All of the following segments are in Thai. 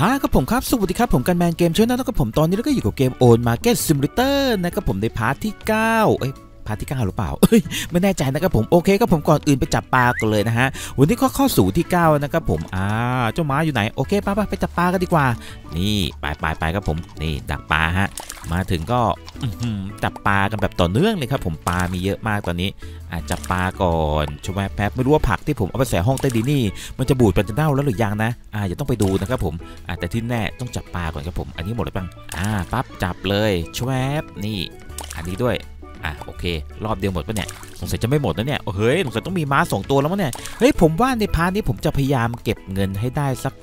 ครับผมครับสวัสดีครับผมกันแมนเกมช่วยนะกับผมตอนนี้เราก็อยู่กับเกม Old Market Simulator นะครับผมในพาร์ทที่9พาร์ทที่9หรือเปล่าไม่แน่ใจนะครับผมโอเคครับผมก่อนอื่นไปจับปลากันเลยนะฮะวันนี้ก็เข้าสู่ที่9นะครับผมเจ้าม้าอยู่ไหนโอเคป้าไปจับปลากันดีกว่านี่ไปครับผมนี่ดักปลาฮะมาถึงก็จับปลากันแบบต่อเนื่องเลยครับผมปลามีเยอะมากตอนนี้จับปลาก่อนชมแป๊บไม่รู้ว่าผักที่ผมเอาไปใส่ห้องใต้ดินนี่มันจะบูดเป็นจะเน่าแล้วหรือยังนะอย่าต้องไปดูนะครับผมแต่ที่แน่ต้องจับปลาก่อนครับผมอันนี้หมดแล้วปังปั๊บจับเลยชมแป๊บนี่อันนี้ด้วยโอเครอบเดียวหมดปะเนี่ยสงสัยจะไม่หมดนะเนี่ยเฮ้ยสงสัยต้องมีม้า2ตัวแล้วมั้งเนี่ยเฮ้ยผมว่าในพาร์ทนี้ผมจะพยายามเก็บเงินให้ได้สัก10,00010,000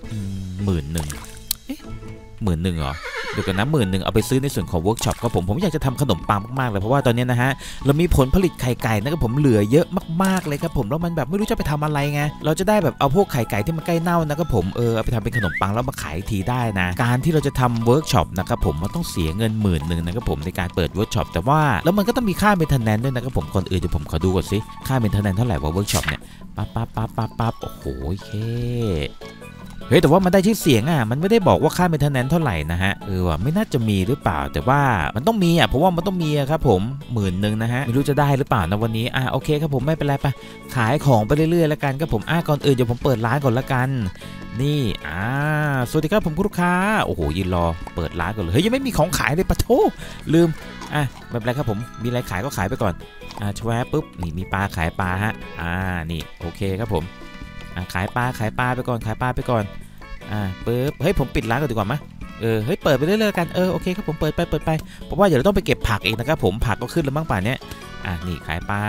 เหรอเดี๋ยวกันนะ10,000เอาไปซื้อในส่วนของเวิร์กช็อปก็ผมอยากจะทำขนมปังมากๆเลยเพราะว่าตอนนี้นะฮะเรามีผลผลิตไข่ไก่นะครับผมเหลือเยอะมากๆเลยครับผมแล้วมันแบบไม่รู้จะไปทำอะไรไงเราจะได้แบบเอาพวกไข่ไก่ที่มันใกล้เน่านะครับผมเอาไปทำเป็นขนมปังแล้วมาขายทีได้นะการที่เราจะทำเวิร์กช็อปนะครับผมมันต้องเสียเงิน10,000นะครับผมในการเปิดเวิร์กช็อปแต่ว่าแล้วมันก็ต้องมีค่าเมนเทนแนนซ์ด้วยนะครับผมก่อนอื่นเดี๋ยวผมขอดูก่อนสิค่าเมนเทนแนนซ์เท่าไหร่วะเวิร์กช็อปเนี่ยปั๊บโอ้โหเคเฮ้ยแต่ว่ามันได้ชื่อเสียงมันไม่ได้บอกว่าค่าเมนเทนแนนซ์เท่าไหร่นะฮะว่ะไม่น่าจะมีหรือเปล่าแต่ว่ามันต้องมีเพราะว่ามันต้องมีครับผม10,000นะฮะไม่รู้จะได้หรือเปล่านะวันนี้โอเคครับผมไม่เป็นไรไปขายของไปเรื่อยๆแล้วกันครับผมก่อนอื่นเดี๋ยวผมเปิดร้านก่อนละกันนี่สวัสดีครับผมคุณลูกค้าโอ้โหยืนรอเปิดร้านก่อนเลยเฮ้ยยังไม่มีของขายเลยปะโถลืมไม่เป็นไรครับผมมีอะไรขายก็ขายไปก่อนแชวะปุ๊บนี่มีปลาขายปลาฮะนี่โอเคครับผมขายปลาไปก่อนปึ๊บเฮ้ยผมปิดร้านก่อนดีกว่ามั้ยเฮ้ยเปิดไปเรื่อยๆกันโอเคครับผมเปิดไปเพราะว่าเดี๋ยวเราต้องไปเก็บผักเองนะครับผมผักก็ขึ้นแล้วมั้งป่านนี้นี่ขายปลา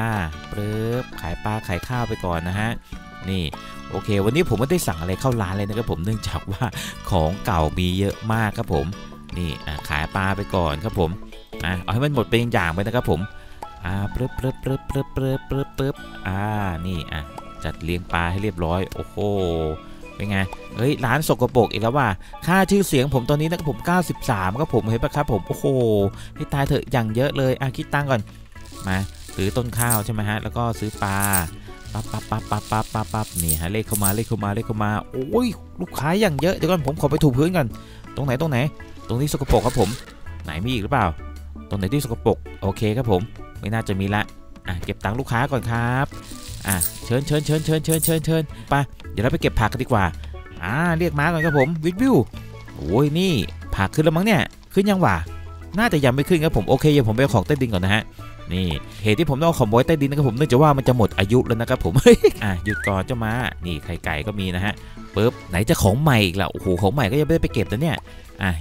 ปึ๊บขายข้าวไปก่อนนะฮะนี่โอเควันนี้ผมไม่ได้สั่งอะไรเข้าร้านเลยนะครับผมเนื่องจากว่าของเก่ามีเยอะมากครับผมนี่ขายปลาไปก่อนครับผมเอาให้มันหมดเป็นอย่างไปนะครับผมปึ๊บนี่จัดเลี้ยงปลาให้เรียบร้อยโอ้โหเป็นไงเฮ้ยร้านสกปรกอีกแล้วว่ะค่าชื่อเสียงผมตอนนี้นะครับผม93ครับผมเห็นปะครับผมโอ้โหที่ตายเถอะอย่างเยอะเลยคิดตังก่อนมาซื้อต้นข้าวใช่ไหมฮะแล้วก็ซื้อปลาปั๊บนี่ฮะเลขเข้ามาโอ้ยลูกค้าอย่างเยอะเดี๋ยวก่อนผมขอไปถูพื้นก่อนตรงไหนตรงที่สกปรกครับผมไหนมีอีกหรือเปล่าตรงไหนที่สกปรกโอเคครับผมไม่น่าจะมีละเก็บตังลูกค้าก่อนครับเชิญไปเดี๋ยวเราไปเก็บผักกันดีกว่าเรียกม้าก่อนครับผมวิวโอ้ยนี่ผักขึ้นแล้วมั้งเนี่ยขึ้นยังวะน่าจะยังไม่ขึ้นครับผมโอเคเดี๋ยวผมไปเอาของใต้ดินก่อนนะฮะนี่เหตุที่ผมต้องเอาของไว้ใต้ดินนะครับผมเนื่องจากว่ามันจะหมดอายุแล้วนะครับผมหยุดก่อนเจ้าม้านี่ไข่ไก่ก็มีนะฮะปึ๊บไหนจะของใหม่อีกล่ะโอ้โหของใหม่ก็ยังไม่ได้ไปเก็บนะเนี่ย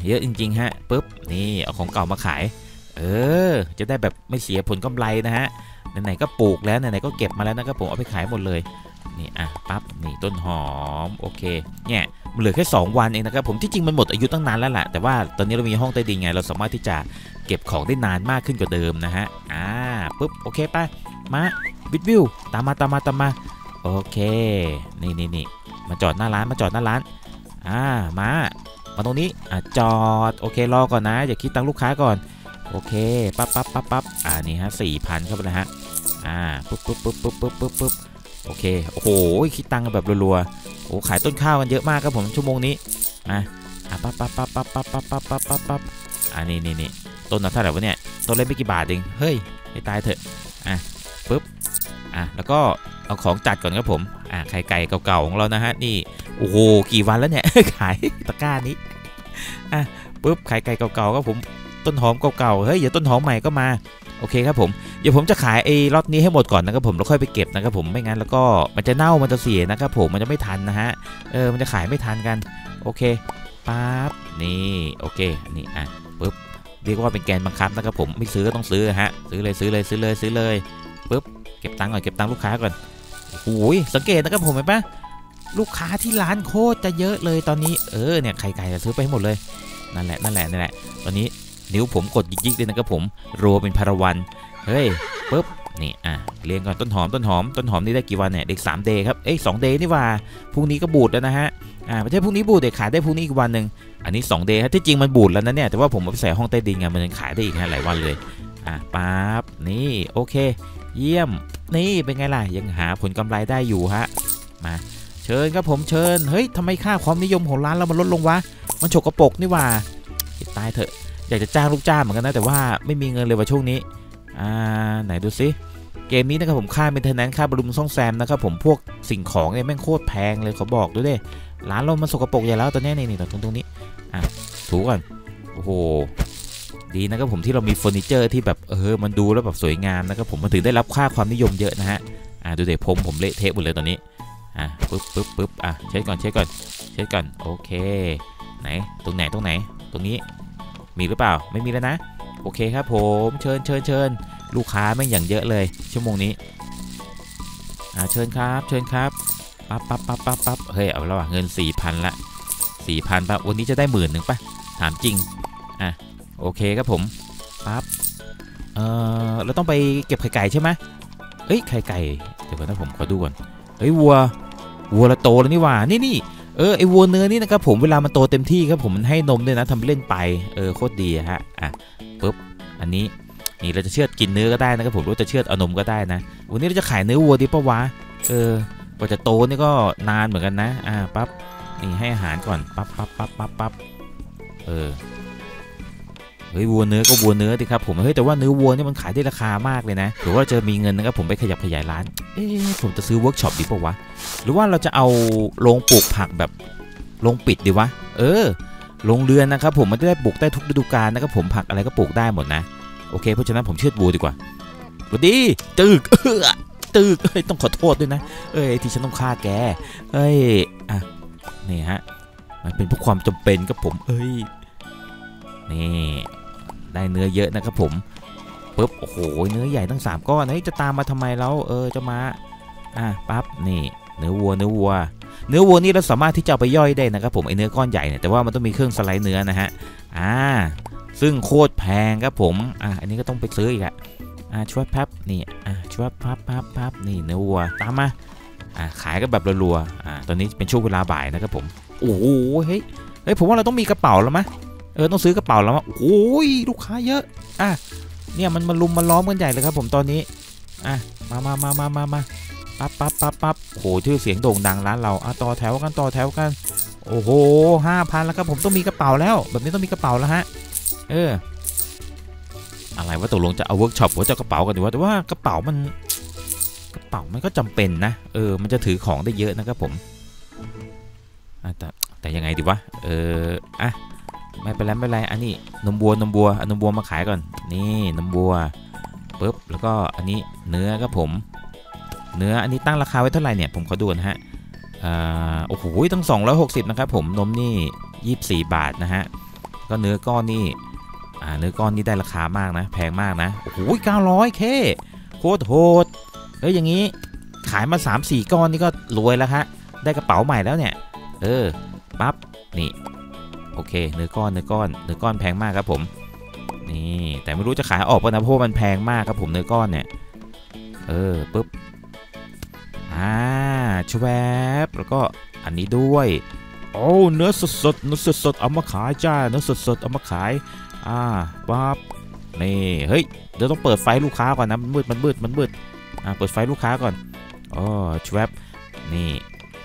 เยอะจริงๆฮะปึ๊บนี่เอาของเก่ามาขายจะได้แบบไม่เสียผลกำไรนะฮะไหนๆก็ปลูกแล้วไหนๆก็เก็บมาแล้วนะครับผมเอาไปขายหมดเลยนี่ปั๊บนี่ต้นหอมโอเคเนี่ยมันเหลือแค่2วันเองนะครับผมที่จริงมันหมดอายุตั้งนานแล้วแหละแต่ว่าตอนนี้เรามีห้องใต้ดินไงเราสามารถที่จะเก็บของได้นานมากขึ้นกว่าเดิมนะฮะปุ๊บโอเคไปมาวิวตามมาโอเคนี่มาจอดหน้าร้านมาตรงนี้จอดโอเครอก่อนนะอย่าคิดตังค์ลูกค้าก่อนโอเคปั๊บนี่ฮะ 4,000 ครับนะฮะปุ๊บโอเคโอ้โหคิดตังค์แบบรัวๆโอ้ขายต้นข้าวกันเยอะมากครับผมชั่วโมงนี้ปั๊บนี่ต้นน่ะเท่าไหร่วะเนี่ยต้นเล็กไม่กี่บาทเองเฮ้ยไม่ตายเถอะปุ๊บแล้วก็เอาของจัดก่อนครับผมไข่ไก่เก่าๆของเรานะฮะนี่โอ้โหกี่วันแล้วเนี่ยขายตะกร้านี้ปุ๊บไข่ไก่เก่าๆครับผมต้นหอมเก่าๆเฮ้ยเดี๋ยวต้นหอมใหม่ก็มาโอเคครับผมเดี๋ยวผมจะขายไอ้ล็อตนี้ให้หมดก่อนนะครับผมแล้วค่อยไปเก็บนะครับผมไม่งั้นแล้วก็มันจะเน่ามันจะเสียนะครับผมมันจะไม่ทันนะฮะมันจะขายไม่ทันกันโอเคปั๊บนี่โอเคนี่ปึ๊บเรียกว่าเป็นแกนบังคับนะครับผมไม่ซื้อก็ต้องซื้อฮะซื้อเลยปึ๊บเก็บตังค์ก่อนเก็บตังค์ลูกค้าก่อนโอ้ยสังเกตนะครับผมเห็นปะลูกค้าที่ร้านโคตรจะเยอะเลยตอนนี้เนี่ยไข่ไก่จะซื้อไปให้หมดเลยนั่นแหละตอนนี้นิ้วผมกดยิกๆเลยนะครับผมรัวเป็นพาราวันเฮ้ยปุ๊บนี่เลี้ยงก่อนต้นหอมนี่ได้กี่วันเนี่ยเด็ก3 day ครับ2 day นี่ว่าพรุ่งนี้ก็บูดแล้วนะฮะไม่ใช่พรุ่งนี้บูดเด็กขายได้พรุ่งนี้อีกวันหนึ่งอันนี้2 day ครับที่จริงมันบูดแล้วนะเนี่ยแต่ว่าผมเอาไปใส่ห้องใต้ดินไงมันยังขายได้อีกหลายวันเลยปั๊บนี่โอเคเยี่ยมนี่เป็นไงล่ะยังหาผลกำไรได้อยู่ฮะมา เชิญครับผมเชิญเฮ้ยทำไมค่าความนิยมของร้านเรามันลดลงวะมันฉกกระปกนี่ว่าตายเถอะอยากจะจ้างลูกจ้างเหมือนกันนะแต่ว่าไม่มีเงินเลยว่าช่วงนี้ไหนดูซิเกมนี้นะครับผมค่าเมนเทนแนนซ์ค่าบำรุงซ่อมแซมนะครับผมพวกสิ่งของเนี่ยแม่งโคตรแพงเลยเขาบอกด้วยดิร้านเรามันสกปรกใหญ่แล้วตอนนี้นี่ตรงนี้ถูก่อนโอ้โหดีนะครับผมที่เรามีเฟอร์นิเจอร์ที่แบบมันดูแล้วแบบสวยงามนะครับผมมันถึงได้รับค่าความนิยมเยอะนะฮะดูเด็กผมเละเทะหมดเลยตอนนี้ปึ๊บเช็ดก่อนโอเคไหนตรงไหนตรงนี้มีหรือเปล่าไม่มีแล้วนะโอเคครับผมเชิญลูกค้าไม่อย่างเยอะเลยชั่วโมงนี้เชิญครับปั๊บเฮ้ยเอาแล้วเงิน 4,000 ละ 4,000 ป่ะวันนี้จะได้ 10,000 ป่ะถามจริงโอเคครับผมปั๊บเราต้องไปเก็บไข่ไก่ใช่ไหมเอ้ยไข่ไก่เดี๋ยวก่อนนะผมขอดูก่อนเฮ้ยวัวละโตแล้วนี่ว่านี่ไอวัวเนื้อนี่นะครับผมเวลามันโตเต็มที่ครับผมมันให้นมด้วยนะทำไปเล่นไปโคตรดีฮะปึ๊บอันนี้นี่เราจะเชือดกินเนื้อก็ได้นะครับผมเราจะเชือดเอานมก็ได้นะวันนี้เราจะขายเนื้อวัวดีปะวะกว่าจะโตนี่ก็นานเหมือนกันนะปั๊บนี่ให้อาหารก่อนปั๊บเฮ้ยวัวเนื้อก็วัวเนื้อดิครับผมเฮ้ยแต่ว่าเนื้อวัวนี่มันขายได้ราคามากเลยนะหรือว่าจะมีเงินนะครับผมไปขยับขยายร้านผมจะซื้อเวิร์กช็อปดีปะวะหรือว่าเราจะเอาโรงปลูกผักแบบโรงปิดดีวะโรงเรือนนะครับผมมันได้ปลูกได้ทุกฤดูกาลนะครับผมผักอะไรก็ปลูกได้หมดนะโอเคเพราะฉะนั้นผมเชือดวัวดีกว่าวันดีตึกต้องขอโทษด้วยนะที่ฉันต้องฆ่าแกนี่ฮะมันเป็นเพราะความจำเป็นครับผมนี่ได้เนื้อเยอะนะครับผมปึ๊บโอ้โหเนื้อใหญ่ตั้ง3ก้อนจะตามมาทำไมแล้วจะมาปั๊บนี่เนื้อวัวนี่เราสามารถที่จะไปย่อยได้นะครับผมไอเนื้อก้อนใหญ่เนี่ยแต่ว่ามันต้องมีเครื่องสไลด์เนื้อนะฮะซึ่งโคตรแพงครับผมอันนี้ก็ต้องไปซื้ออีกช่วยพับนี่ช่วยพับนี่เนื้อวัวตามมาขายก็แบบรัวๆตอนนี้เป็นช่วงเวลาบ่ายนะครับผมโอ้โหเฮ้ยผมว่าเราต้องมีกระเป๋าแล้วมะต้องซื้อกระเป๋าแล้วว่าโอ้ยลูกค้าเยอะเนี่ยมันมาลุมมาล้อมกันใหญ่เลยครับผมตอนนี้มาปั๊บโอ้โหชื่อเสียงโด่งดังร้านเราต่อแถวกันโอ้โห 5,000 แล้วครับผมต้องมีกระเป๋าแล้วแบบนี้ต้องมีกระเป๋าแล้วฮะอะไรว่าตกลงจะเอาเวิร์กช็อปหรือจะกระเป๋ากันดีวะแต่ว่ากระเป๋ามันก็จำเป็นนะมันจะถือของได้เยอะนะครับผมแต่ยังไงดีวะไม่เป็นไรอันนี้นมบัวเอานมบัวมาขายก่อนนี่นมบัวปึ๊บแล้วก็อันนี้เนื้อครับผมเนื้ออันนี้ตั้งราคาไว้เท่าไหร่เนี่ยผมขอดูนะฮะโอ้โหตั้ง260นะครับผมนมนี่24บาทนะฮะก็เนื้อก้อนนี่เนื้อก้อนนี่ได้ราคามากนะแพงมากนะโอ้โห900Kโคตรโหดอย่างนี้ขายมา 3-4 ก้อนนี่ก็รวยแล้วฮะได้กระเป๋าใหม่แล้วเนี่ยปั๊บนี่โอเคเนื้อก้อนแพงมากครับผมนี่แต่ไม่รู้จะขายออกป่ะนะเพราะมันแพงมากครับผมเนื้อก้อนเนี่ยปึ๊บชแวบแล้วก็อันนี้ด้วยโอ้เนื้อสดเอามาขายจ้าเนื้อสดเอามาขายปั๊บนี่เฮ้ยเดี๋ยวต้องเปิดไฟลูกค้าก่อนนะมันมืดเปิดไฟลูกค้าก่อนชแวบนี่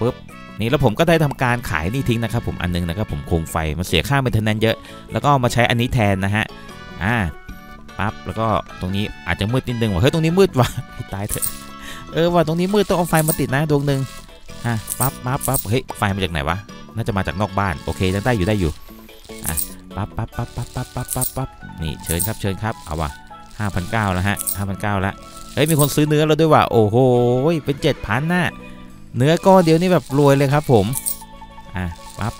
ปึ๊บนี่แล้วผมก็ได้ทำการขายนี่ทิ้งนะครับผมอันนึงนะครับผมโคมไฟมันเสียค่าเมนเทนแนนซ์เยอะแล้วก็มาใช้อันนี้แทนนะฮะปั๊บแล้วก็ตรงนี้อาจจะมืดนิดนึงว่ะเฮ้ยตรงนี้มืดว่ะตายเถอะว่ะตรงนี้มืดต้องเอาไฟมาติดนะดวงนึงปั๊บเฮ้ยไฟมาจากไหนวะน่าจะมาจากนอกบ้านโอเคได้อยู่ปั๊บนี่เชิญครับเอาว่ะ 5,900 แล้วฮะ 5,900 แล้วเฮ้ยมีคนซื้อเนื้อแล้วด้วยว่ะโอ้โหเป็น 7,000 น่ะเนื้อก้อนเดียวนี่แบบรวยเลยครับผมปั๊บ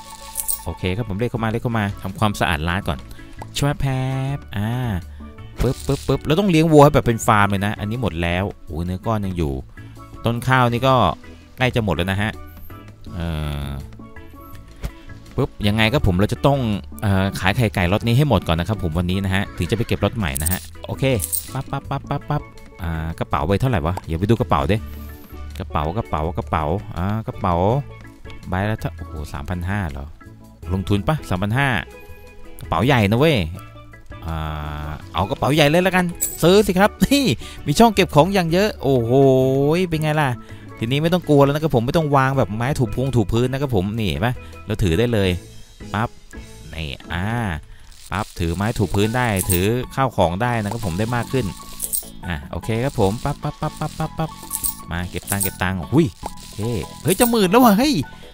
โอเคครับผมเรียกเข้ามาทำความสะอาดร้านก่อนช่วยแพบปึ๊บแล้วต้องเลี้ยงวัวแบบเป็นฟาร์มเลยนะอันนี้หมดแล้วโอ้เนื้อก้อนยังอยู่ต้นข้าวนี่ก็ใกล้จะหมดแล้วนะฮะปึ๊บยังไงก็ผมเราจะต้องขายไข่ไก่ล็อตนี้ให้หมดก่อนนะครับผมวันนี้นะฮะถึงจะไปเก็บล็อตใหม่นะฮะโอเคปั๊บกระเป๋าไว้เท่าไหร่วะอย่าไปดูกระเป๋าดิกระเป๋าใบละเท่าโอ้โห 3,500 เหรอลงทุนปะ 3,500 กระเป๋าใหญ่นะเว้ยเอากระเป๋าใหญ่เลยละกันซื้อสิครับนี่มีช่องเก็บของอย่างเยอะโอ้โหเป็นไงล่ะ ทีนี้ไม่ต้องกลัวแล้วนะครับผมไม่ต้องวางแบบไม้ถูพุงถูพื้นนะครับผมนี่เห็นไหมเราถือได้เลยปั๊บนี่ปั๊บถือไม้ถูพื้นได้ถือข้าวของได้นะครับผมได้มากขึ้นโอเคครับผมปั๊บมาเก็บตังค์หุ้ยเฮ้ยจะหมื่นแล้ววะเ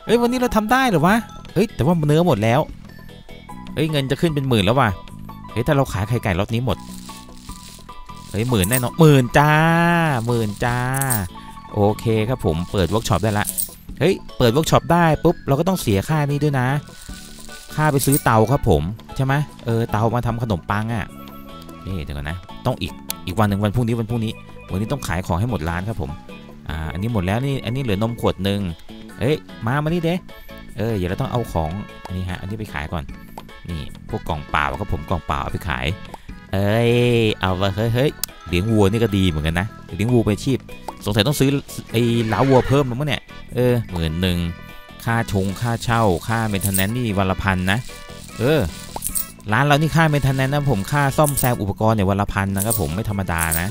ฮ้ยวันนี้เราทำได้หรอวะเฮ้ยแต่ว่าเนื้อหมดแล้วเฮ้ยเงินจะขึ้นเป็นหมื่นแล้ววะเฮ้ยถ้าเราขายไข่ไก่รอบนี้หมดเฮ้ยหมื่นแน่นอนหมื่นจ้าโอเคครับผมเปิดเวิร์กช็อปได้ละเฮ้ยเปิดเวิร์กช็อปได้ปุ๊บเราก็ต้องเสียค่านี้ด้วยนะค่าไปซื้อเตาครับผมใช่ไหมเตามาทำขนมปังอ่ะนี่เดี๋ยวก่อนนะต้องอีกวันหนึ่งวันพรุ่งนี้วันนี้ต้องขายของให้หมดร้านครับผมอันนี้หมดแล้วนี่อันนี้เหลือนมขวดหนึ่งเฮ้ยมานี่เด้เดี๋ยวเราต้องเอาของนี่ฮะอันนี้ไปขายก่อนนี่พวกกล่องเปล่าครับผมกล่องเปล่าไปขายเอาไปเฮ้ยเลี้ยงวัวนี่ก็ดีเหมือนกันนะเลี้ยงวัวเป็นอาชีพสงสัยต้องซื้อไอ้ล้าวัวเพิ่มมั้งเนี่ย10,000ค่าชงค่าเช่าค่าเมนเทนแนนซ์นี่วันละพันนะร้านเรานี่ค่าเมนเทนแนนซ์นะผมค่าซ่อมแซมอุปกรณ์เนี่ยวันละพันนะครับผมไม่ธรรมดานะ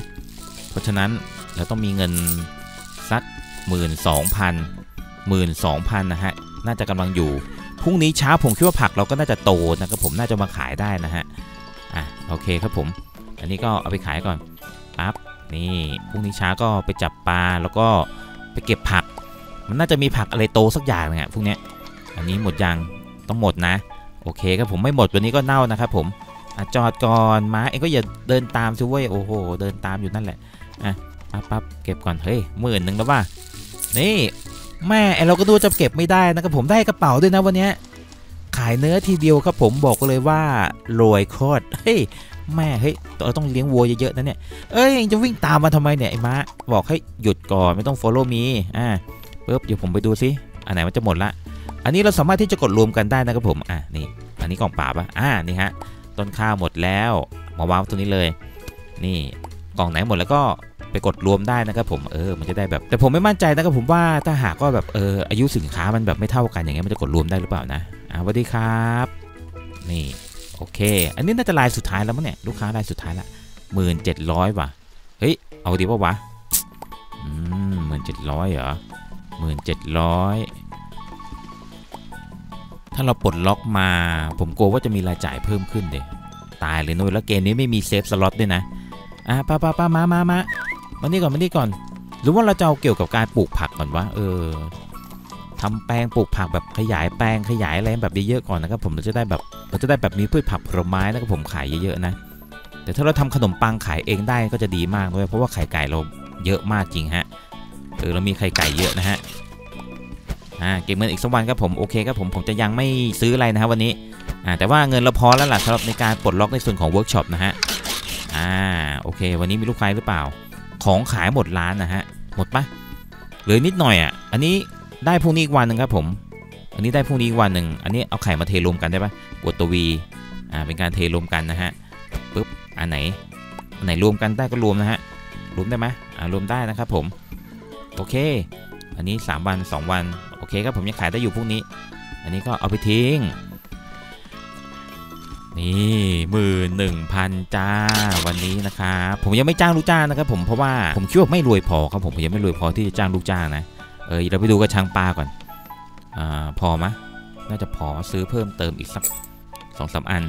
เพราะฉะนั้นเราต้องมีเงินสัก12,000นะฮะน่าจะกำลังอยู่พรุ่งนี้เช้าผมคิดว่าผักเราก็น่าจะโตนะครับผมน่าจะมาขายได้นะฮะโอเคครับผมอันนี้ก็เอาไปขายก่อนปั๊บนี่พรุ่งนี้เช้าก็ไปจับปลาแล้วก็ไปเก็บผักมันน่าจะมีผักอะไรโตสักอย่างเนี่ยพวกเนี้ยอันนี้หมดยังต้องหมดนะโอเคครับผมไม่หมดวันนี้ก็เน่านะครับผมจอดก่อนม้าเองก็อย่าเดินตามซิเว้ยโอ้โหเดินตามอยู่นั่นแหละปั๊บเก็บก่อนเฮ้ย10,000แล้วป่ะนี่แม่เราก็ดูจะเก็บไม่ได้นะครับผมได้กระเป๋าด้วยนะวันนี้ขายเนื้อทีเดียวครับผมบอกเลยว่ารวยโคตรเฮ้ยแม่เฮ้ยเราต้องเลี้ยงวัวเยอะๆนะเนี่ยจะวิ่งตามมาทำไมเนี่ยไอ้ม้าบอกให้หยุดก่อนไม่ต้อง follow me ปึ๊บเดี๋ยวผมไปดูซิอันไหนมันจะหมดละอันนี้เราสามารถที่จะกดรวมกันได้นะครับผมนี่อันนี้กล่องเปล่าป่ะนี่ฮะต้นข้าวหมดแล้วมาวางตัวนี้เลยนี่กล่องไหนหมดแล้วก็ไปกดรวมได้นะครับผมมันจะได้แบบแต่ผมไม่มั่นใจนะครับผมว่าถ้าหากว่าแบบอายุสินค้ามันแบบไม่เท่ากันอย่างเงี้ยมันจะกดรวมได้หรือเปล่านะสวัสดีครับนี่โอเคอันนี้น่าจะรายสุดท้ายแล้วมั้งเนี่ยลูกค้ารายสุดท้ายละ1700ว่ะเฮ้ยเอาดีป่ะวะ1700เหรอ1700ถ้าเราปลดล็อกมาผมกลัวว่าจะมีรายจ่ายเพิ่มขึ้นเด้ตายเลยนุ้ยแล้วเกมนี้ไม่มีเซฟสล็อตด้วยนะป้ามานี่ก่อนหรือว่าเราจะเอาเกี่ยวกับการปลูกผักก่อนวะทำแปลงปลูกผักแบบขยายแปลงขยายอะไรแบบเยอะๆก่อนนะครับผมเราจะได้แบบมีพืชผักผลไม้นะครับผมขายเยอะๆนะแต่ถ้าเราทำขนมปังขายเองได้ก็จะดีมากด้วยเพราะว่าไข่ไก่เราเยอะมากจริงฮะเรามีไข่ไก่เยอะนะฮะเก็บเงินอีกสักวันครับผมโอเคครับผมจะยังไม่ซื้ออะไรนะครับวันนี้แต่ว่าเงินเราพอแล้วล่ะสำหรับในการปลดล็อกในส่วนของเวิร์กช็อปนะฮะโอเควันนี้มีลูกค้าหรือเปล่าของขายหมดร้านนะฮะหมดปะเหลือนิดหน่อยอันนี้ได้พรุ่งนี้อีกวันหนึ่งครับผมอันนี้ได้พรุ่งนี้อีกวันหนึ่งอันนี้เอาไข่มาเทรวมกันได้ปะกดตัว V เป็นการเทรวมกันนะฮะปึ๊บอันไหนรวมกันได้ก็รวมนะฮะรวมได้ไหมรวมได้นะครับผมโอเคอันนี้3วัน2วันโอเคครับผมยังขายได้อยู่พรุ่งนี้อันนี้ก็เอาไปทิ้งนี่11,000จ้าวันนี้นะครับผมยังไม่จ้างลูกจ้างนะครับผมเพราะว่าผมคิดว่าไม่รวยพอครับผมยังไม่รวยพอที่จะจ้างลูกจ้างนะเราไปดูกระชังปลาก่อนพอมะน่าจะพอซื้อเพิ่มเติมอีกสัก 2-3 อัน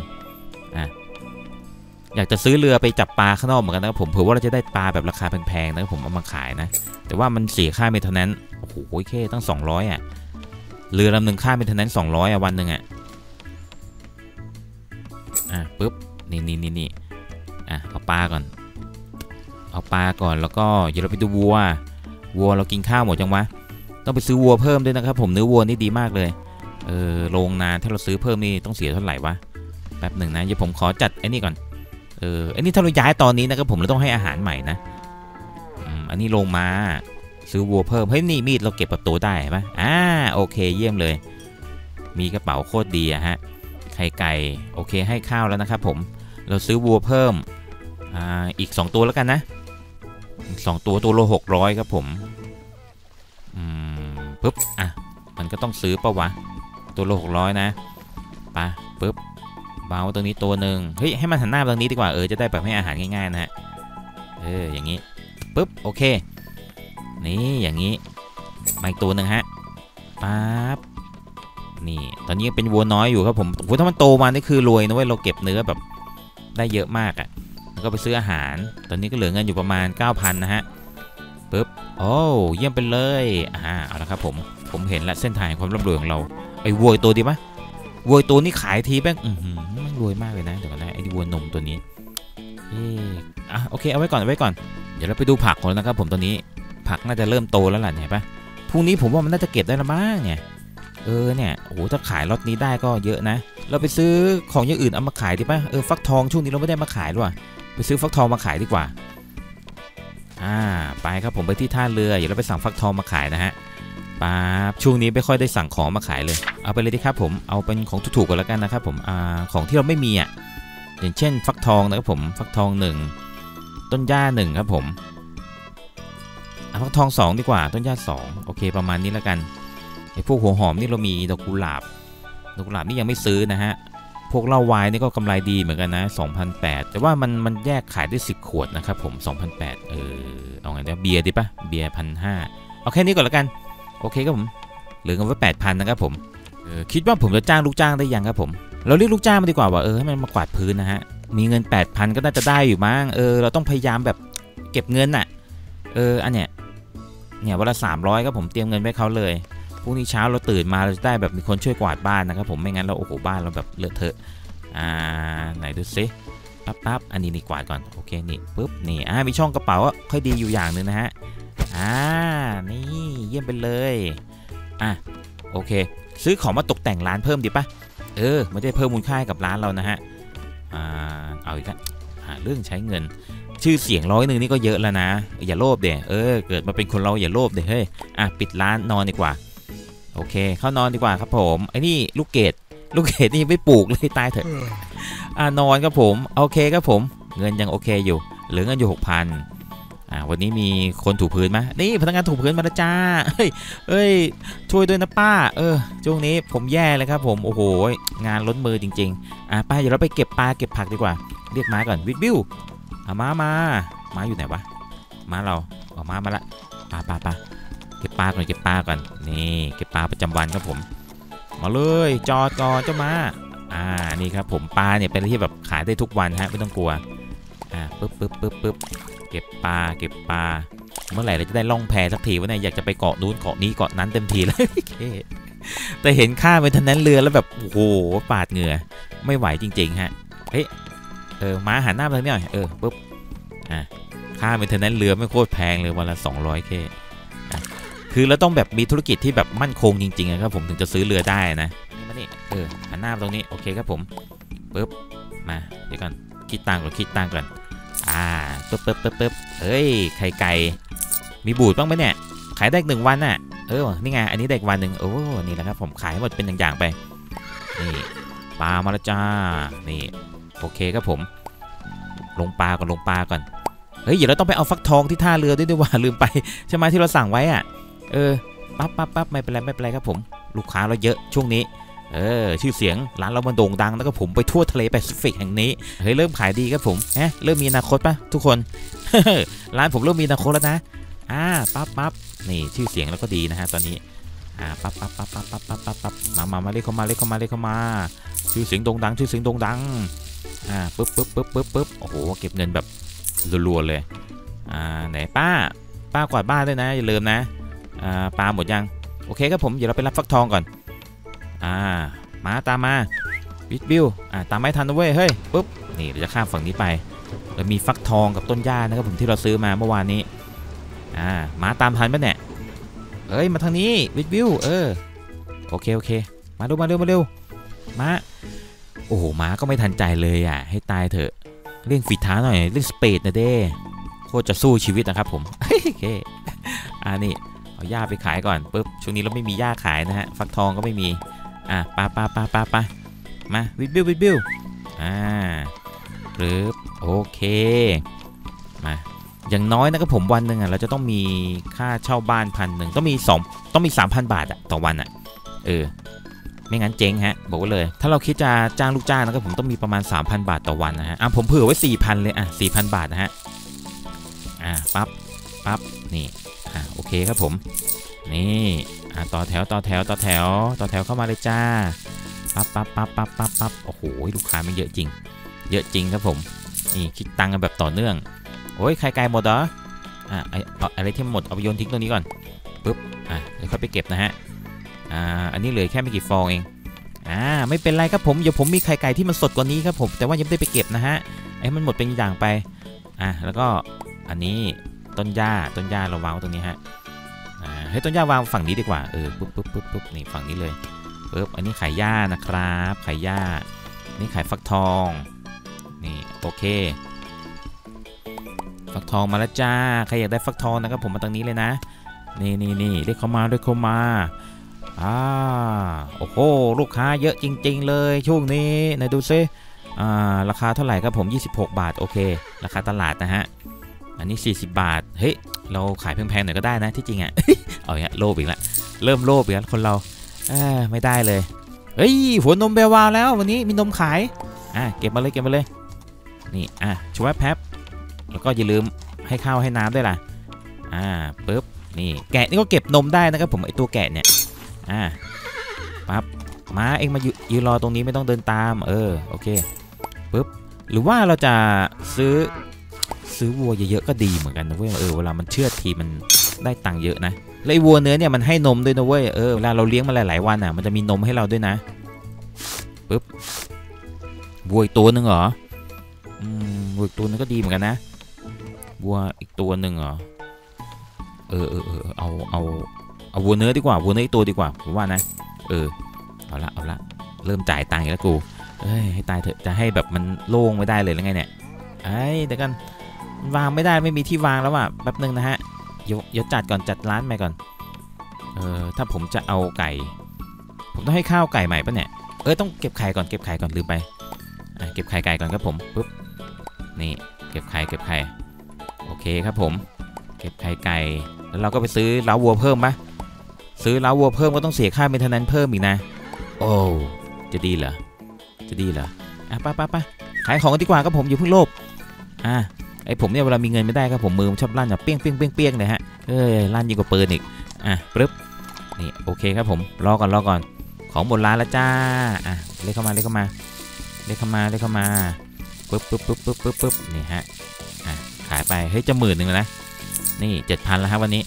อยากจะซื้อเรือไปจับปลาข้างนอกเหมือนกันนะครับผมเผื่อว่าเราจะได้ปลาแบบราคาแพงๆนะครับผมเอามาขายนะแต่ว่ามันเสียค่าเมนเทนแนนซ์โอ้โหแค่ตั้ง200เรือลำหนึ่งค่าเมนเทนแนนซ์200วันหนึ่งปึ๊บนี่เอาปลาก่อนแล้วก็เดี๋ยวเราไปดูวัวเรากินข้าวหมดจังวะต้องไปซื้อวัวเพิ่มด้วยนะครับผมเนื้อวัวนี่ดีมากเลยโรงนาถ้าเราซื้อเพิ่มนี่ต้องเสียเท่าไหร่วะแป๊บหนึ่งนะเดี๋ยวผมขอจัดไอ้นี่ก่อนไอ้นี่ถ้าเราย้ายตอนนี้นะครับผมเราต้องให้อาหารใหม่นะอันนี้โรงมาซื้อวัวเพิ่มเฮ้ยนี่มีดเราเก็บประตูได้ไหมโอเคเยี่ยมเลยมีกระเป๋าโคตรดีฮะไข่ไก่โอเคให้ข้าวแล้วนะครับผมเราซื้อวัวเพิ่มอีก2ตัวแล้วกันนะ2 ตัวตัวละ600ครับผมปึ๊บมันก็ต้องซื้อป่าวะตัวละ600นะไปปึ๊บเบาตรงนี้ตัวหนึ่งเฮ้ยให้มันหันหน้าตรงนี้ดีกว่าจะได้แบบให้อาหารง่ายๆนะฮะอย่างนี้ปึ๊บโอเคนี่อย่างนี้ มาอีกตัวหนึ่งฮะปั๊บนี่ตอนนี้ยังเป็นวัวน้อยอยู่ครับผมถ้ามันโตมานี่คือรวยนะเว้ยเราเก็บเนื้อแบบได้เยอะมากอ่ะแล้วก็ไปซื้ออาหารตอนนี้ก็เหลือเงินอยู่ประมาณ 9,000 นะฮะปึ๊บโอ้เยี่ยมไปเลยเอาละครับผมเห็นละเส้นทางความร่ำรวยของเราไอ้วัวตัวดีไหมวัวตัวนี้ขายทีแป้งมันรวยมากเลยนะเดี๋ยวก่อนนะไอ้วัวนมตัวนี้โอเคเอาไว้ก่อนเดี๋ยวเราไปดูผักก่อนนะครับผมตอนนี้ผักน่าจะเริ่มโตแล้วล่ะเห็นปะพรุ่งนี้ผมว่ามันน่าจะเก็บได้ละมั้งเนี่ยเนี่ยโอ้โหถ้าขายล็อตนี้ได้ก็เยอะนะเราไปซื้อของอย่างอื่นเอามาขายดีป่ะฟักทองช่วงนี้เราไม่ได้มาขายหรอไปซื้อฟักทองมาขายดีกว่าไปครับผมไปที่ท่าเรือเดี๋ยวเราไปสั่งฟักทองมาขายนะฮะป๊าบช่วงนี้ไม่ค่อยได้สั่งของมาขายเลยเอาไปเลยดีครับผมเอาเป็นของถูกๆก่อนแล้วกันนะครับผมของที่เราไม่มีอย่างเช่นฟักทองนะครับผมฟักทอง1ต้นหญ้า1ครับผมฟักทอง2ดีกว่าต้นหญ้า2โอเคประมาณนี้แล้วกันไอ้พวกหัวหอมนี่เรามีดอกกุหลาบนี่ยังไม่ซื้อนะฮะพวกเหล้าวายนี่ก็กำไรดีเหมือนกันนะ2,800แต่ว่ามันแยกขายได้10ขวดนะครับผม2,800เอาไงเนี่ยเบียร์ดีป่ะเบียร์1,500เอาแค่นี้ก่อนแล้วกันโอเคครับผมเหลือเงินไว้8,000นะครับผมคิดว่าผมจะจ้างลูกจ้างได้ยังครับผมเราเรียกลูกจ้างมาดีกว่าว่าให้มันมากวาดพื้นนะฮะมีเงิน 8,000 ก็น่าจะได้อยู่มั้งเราต้องพยายามแบบเก็บเงินน่ะอันเนี่ยวันละ300ครับผมเตรียมเงินไว้เขาเลยพรุ่งนี้เช้าเราตื่นมาเราจะได้แบบมีคนช่วยกวาดบ้านนะครับผมไม่งั้นเราโอ้โหบ้านเราแบบเลอะเทอะไหนดูซิปั๊บอันนี้กวาดก่อนโอเคนี่ปุ๊บนี่มีช่องกระเป๋าค่อยดีอยู่อย่างนึงนะฮะนี่เยี่ยมไปเลยโอเคซื้อของมาตกแต่งร้านเพิ่มดีป่ะไม่ได้เพิ่มมูลค่ากับร้านเรานะฮะเอาอีกแล้วเรื่องใช้เงินชื่อเสียง100นี่ก็เยอะแล้วนะอย่าโลภเด้เกิดมาเป็นคนเราอย่าโลภเด้เฮ้ยปิดร้านนอนดีกว่าโอเคเข้านอนดีกว่าครับผมไอ้นี่ลูกเกดนี่ไม่ปลูกเลยตายเถอะนอนครับผมโอเคครับผมเงินยังโอเคอยู่เหลือเงินอยู่ 6,000วันนี้มีคนถูพื้นไหมนี่พนักงานถูพื้นมาแล้วจ้าเฮ้ยช่วยด้วยนะป้าช่วงนี้ผมแย่เลยครับผมโอ้โหงานล้นมือจริงๆไปเดี๋ยวเราไปเก็บปลาเก็บผักดีกว่าเรียกม้าก่อนวิวม้าอยู่ไหนวะม้าเราม้ามาละปลาเก็บปลาก่อนนี่เก็บปลาประจำวันครับผมมาเลยจอดก่อนเจ้าม้านี่ครับผมปลาเนี่ยเป็นอะไรที่แบบขายได้ทุกวันฮะไม่ต้องกลัวปึ๊บเก็บปลาเมื่อไหร่เราจะได้ล่องแพสักทีวะเนี่ยอยากจะไปเกาะนู้นเกาะนี้เกาะนั้นเต็มทีเลย แต่เห็นข้ามไปทางนั้นเรือแล้วแบบโอ้โหปาดเหงื่อไม่ไหวจริงๆฮะมาหันหน้าไปทางนี้หน่อยปุ๊บข้ามไปทางนั้นเรือไม่โคตรแพงเลยวันละ200Kคือเราต้องแบบมีธุรกิจที่แบบมั่นคงจริงๆนะครับผมถึงจะซื้อเรือได้นะนี่หันหน้าตรงนี้โอเคครับผมปุ๊บมาเดี๋ยวก่อนคิดตังค์ก่อนเฮ้ยไข่ไก่มีบูดบ้างไหมเนี่ยขายได้อีก1 วันน่ะนี่ไงอันนี้ได้อีกวันหนึ่งโอ้นี่แหละครับผมขายหมดเป็นอย่างๆไปนี่ปลามาละจ้านี่โอเคครับผมลงปลาก่อนเฮ้ยเดี๋ยวเราต้องไปเอาฟักทองที่ท่าเรือด้วยว่าลืมไปใช่ไหมที่เราสั่งไว้ปั๊บไม่เป็นไรครับผมลูกค้าเราเยอะช่วงนี้ชื่อเสียงร้านเรามันโด่งดังแล้วก็ผมไปทั่วทะเลแปซิฟิกแห่งนี้เฮ้ยเริ่มขายดีครับผมเริ่มมีอนาคตป่ะทุกคน ร้านผมเริ่มมีอนาคตแล้วนะปั๊บนี่ชื่อเสียงแล้วก็ดีนะฮะตอนนี้ปั๊บมาเรียกเขามาชื่อเสียงโด่งดังปึ๊บโอ้โหเก็บเงินแบบรัวๆเลยไหนป้ากวาดบ้านด้วยนะอย่าลืมนะปลาหมดยังโอเคครับผมเดี๋ยวเราไปรับฟักทองก่อนมาตามมาบิวตามไม่ทันนะเว้ยเฮ้ยปุ๊บนี่เราจะข้ามฝั่งนี้ไปเรามีฟักทองกับต้นหญ้านะครับผมที่เราซื้อมาเมื่อวานนี้มาตามทันปะเนี่ยเอ้ยมาทางนี้บิวโอเคมาดูมาเร็วมาโอ้โหมาก็ไม่ทันใจเลยให้ตายเถอะเร่งฝีเท้าหน่อยเร่งสเปดนะเด้โคตรจะสู้ชีวิตนะครับผมโอเคนี่เอาหญ้าไปขายก่อนปุ๊บช่วงนี้เราไม่มีหญ้าขายนะฮะฟักทองก็ไม่มีปลามาวิดบิ้วหรือโอเคมาอย่างน้อยนะครับผมวันหนึ่งเราจะต้องมีค่าเช่าบ้าน1,000ต้องมี3,000 บาทต่อวันไม่งั้นเจ๊งฮะบอกว่าเลยถ้าเราคิดจะจ้างลูกจ้างนะครับผมต้องมีประมาณ 3,000 บาทต่อวันนะฮะผมเผื่อไว้ 4,000 เลย4,000 บาทนะฮะปั๊บนี่โอเคครับผม นี่ต่อแถวเข้ามาเลยจ้าปั๊บโอ้โหลูกค้ามันเยอะจริงครับผมนี่คิดตังค์กันแบบต่อเนื่องโอ้ยไข่ไก่หมดเหรออะไรที่หมดเอาไปโยนทิ้งตรงนี้ก่อนปึ๊บเดี๋ยวค่อยไปเก็บนะฮะอันนี้เหลือแค่ไม่กี่ฟองเองไม่เป็นไรครับผมเดี๋ยวผมมีไข่ไก่ที่มันสดกว่านี้ครับผมแต่ว่ายังไม่ได้ไปเก็บนะฮะมันหมดเป็นอย่างไปแล้วก็อันนี้ต้นหญ้าเราวางตรงนี้ฮะให้ต้นหญ้าวางฝั่งนี้ดีกว่าปุ๊บนี่ฝั่งนี้เลยอันนี้ไข่หญ้านะครับไข่หญ้านี่ไข่ฟักทองนี่โอเคฟักทองมาแล้วจ้าใครอยากได้ฟักทองนะครับผมมาตรงนี้เลยนะนี่เรียกเขามาด้วยเขามาโอ้โหลูกค้าเยอะจริงๆเลยช่วงนี้ไหนดูซิราคาเท่าไหร่ครับผม26บาทโอเคราคาตลาดนะฮะอันนี้40บาทเฮ้ยเราขายแพงๆหน่อยก็ได้นะที่จริงอ่ะ เอาอย่างเงี้ยโลภอีกแล้วเริ่มโลภอีกแล้วคนเราไม่ได้เลยเฮ้ยหัวนมแบวาวแล้ววันนี้มีนมขายเก็บมาเลยนี่ช่วยแป๊บแล้วก็อย่าลืมให้ข้าวให้น้ำด้วยล่ะปึ๊บนี่แกะนี่ก็เก็บนมได้นะครับผมไอตัวแกะเนี่ยปั๊บมาเองมายืนรอตรงนี้ไม่ต้องเดินตามโอเคปึ๊บหรือว่าเราจะซื้อวัวเยอะๆก็ดีเหมือนกันนะเว้ยเวลามันเชื่อทีมันได้ตังค์เยอะนะแล้วไอ้วัวเนื้อเนี่ยมันให้นมด้วยนะเว้ยเวลาเราเลี้ยงมาหลายๆวันมันจะมีนมให้เราด้วยนะปึ๊บวัวอีกตัวหนึ่งเหรอวัวอีกตัวนึงก็ดีเหมือนกันนะวัวอีกตัวหนึ่งเหรอเอาวัวเนื้อดีกว่าวัวเนื้ออีกตัวดีกว่าผมว่านะเอาละเริ่มจ่ายตังค์แล้วกูให้ตายเถอะจะให้แบบมันโล่งไม่ได้เลยแล้วไงเนี่ยแต่กันวางไม่ได้ไม่มีที่วางแล้วอ่ะแป๊บนึงนะฮะเดี๋ยวจัดก่อนจัดร้านใหม่ก่อนถ้าผมจะเอาไก่ผมต้องให้ข้าวไก่ใหม่ป่ะเนี่ยต้องเก็บไข่ก่อนลืมไปเก็บไข่ไก่ก่อนครับผมปุ๊บนี่เก็บไข่โอเคครับผมเก็บไข่ไก่แล้วเราก็ไปซื้อเล้าวัวเพิ่มปะซื้อเล้าวัวเพิ่มก็ต้องเสียค่าเมนเทนแนนซ์เพิ่มอีกนะโอ้จะดีเหรอไปขายของกันดีกว่าครับผมอยู่เพิ่งโลภไอผมเนี่ยเวลามีเงินไม่ได้ครับผมมือมันชอบลั่นแบบเปี้ยงเลยฮะลั่นยิ่งกว่าปืนอีกปึ๊บนี่โอเคครับผมรอก่อนของหมดร้านแล้วจ้าเรียกเข้ามาปึ๊บนี่ฮะขายไปเฮ้ยจะ10,000นะนี่ 7,000 แล้วฮะวันนี้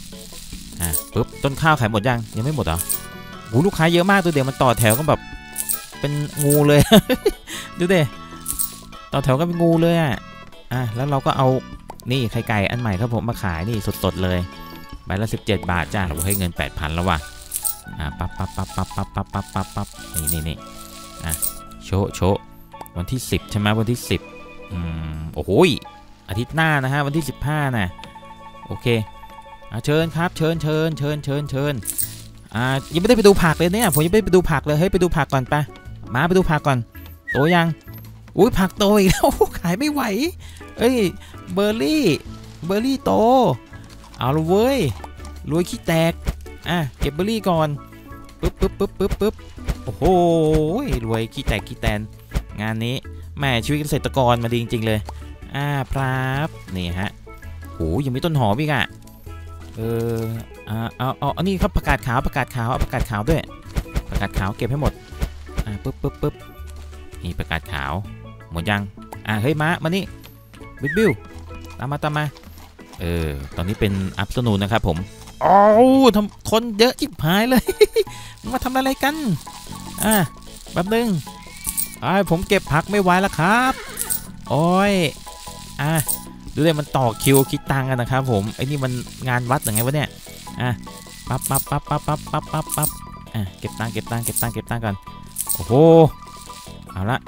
ปึ๊บต้นข้าวขายหมดยังไม่หมดเหรอโหลูกค้าเยอะมากตัวเดียวมันต่อแถวก็แบบเป็นงูเลยดูดิต่อแถวก็เป็นงูเลยแล้วเราก็เอานี่ไข่ไก่อันใหม่ครับผมมาขายนี่สดๆเลยใบละ17บาทจ้าเราให้เงิน 8,000 แล้วว่ะปั๊บนี่โชะวันที่10ใช่ไหมวันที่10โอ้โหอาทิตย์หน้านะฮะวันที่15นะโอเคเชิญครับยังไม่ได้ไปดูผักเลยเนี่ยผมยังไม่ได้ไปดูผักเลยเฮ้ยไปดูผักก่อนปะมาไปดูผักก่อนโตยังอุ้ยผักโตอีกแล้วขายไม่ไหวเอ้ยเบอร์รี่โตเอาละเว้ยรวยขี้แตกเก็บเบอร์รี่ก่อนปึ๊บโอ้โหรวยขี้แตกขี้แตนงานนี้แม่ชีวิตเกษตรกรมาดีจริงๆเลยครับนี่ฮะโอ้ยังมีต้นหอมอีกอันนี้ครับผักกาดขาวผักกาดขาวด้วยผักกาดขาวเก็บให้หมดปึ๊บนี่ผักกาดขาวหมดยังเฮ้ยมานี่บิ๊บบิ้วตามมาตอนนี้เป็นอัพสนูนนะครับผมอ้าวทำคนเยอะจิบหายเลย มาทำอะไรกันแป๊บนึงผมเก็บผักไม่ไหวแล้วครับโอ้ยดูเลยมันต่อคิวคิดตังกันนะครับผมไอ้นี่มันงานวัดหรือไงวะเนี่ยปั๊บเก็บตังเก็บตังกันโอ้โหเอาละ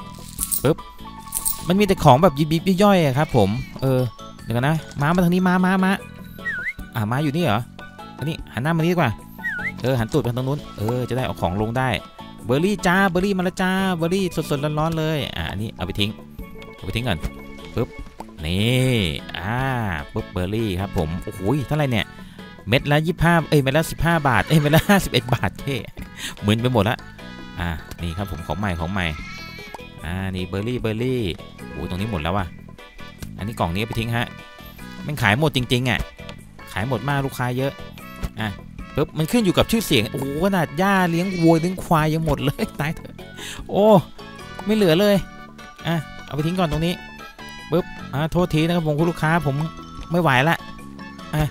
ปึ๊บมันมีแต่ของแบบยิบย่อยๆครับผมเดี๋ยวกันนะม้ามาทางนี้ม้าม้าอยู่นี่เหรออันนี้หันหน้ามานี้ดีกว่าหันตูดไปทางนู้นจะได้เอาของลงได้เบอร์รี่จ้าเบอร์รี่มาแล้วจ้าเบอร์รี่สดๆร้อนๆเลยอันนี้เอาไปทิ้งก่อนปึ๊บนี่ปึ๊บเบอร์รี่ครับผมโอ้โหเท่าไรเนี่ยเม็ดละ25เม็ดละ15บาทเม็ดละ51บาทเท่เหมือนไปหมดละนี่ครับผมของใหม่นี่เบอร์รี่โอ้ตรงนี้หมดแล้วว่ะอันนี้กล่องนี้ไปทิ้งฮะมันขายหมดจริงๆขายหมดมากลูกค้าเยอะไป ปุ๊บมันขึ้นอยู่กับชื่อเสียงโอ้โหขนาดหญ้าเลี้ยงวัวเลี้ยงควายยังหมดเลยตายเถอะโอ้ไม่เหลือเลยอ่ะเอาไปทิ้งก่อนตรงนี้ปุ๊บโทษทีนะครับผมคุณลูกค้าผมไม่ไหวละอ่ะ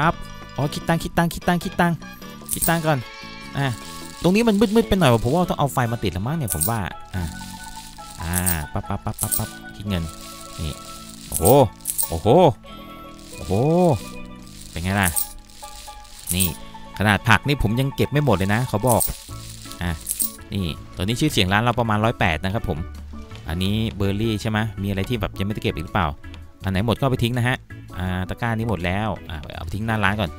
ปั๊บอ๋อคิดตังก่อนอ่ะตรงนี้มันมืดๆไปหน่อยผมว่าต้องเอาไฟมาติดละมั้งเนี่ยผมว่าปั๊บคิดเงินนี่โอ้โหเป็นไงล่ะนี่ขนาดผักนี่ผมยังเก็บไม่หมดเลยนะเขาบอกนี่ตอนนี้ชื่อเสียงร้านเราประมาณ108นะครับผมอันนี้เบอร์รี่ใช่ไหมมีอะไรที่แบบยังไม่ได้เก็บอีกหรือเปล่าอันไหนหมดก็ไปทิ้งนะฮะตะกร้านี้หมดแล้วเอาไปทิ้งหน้าร้านก่อน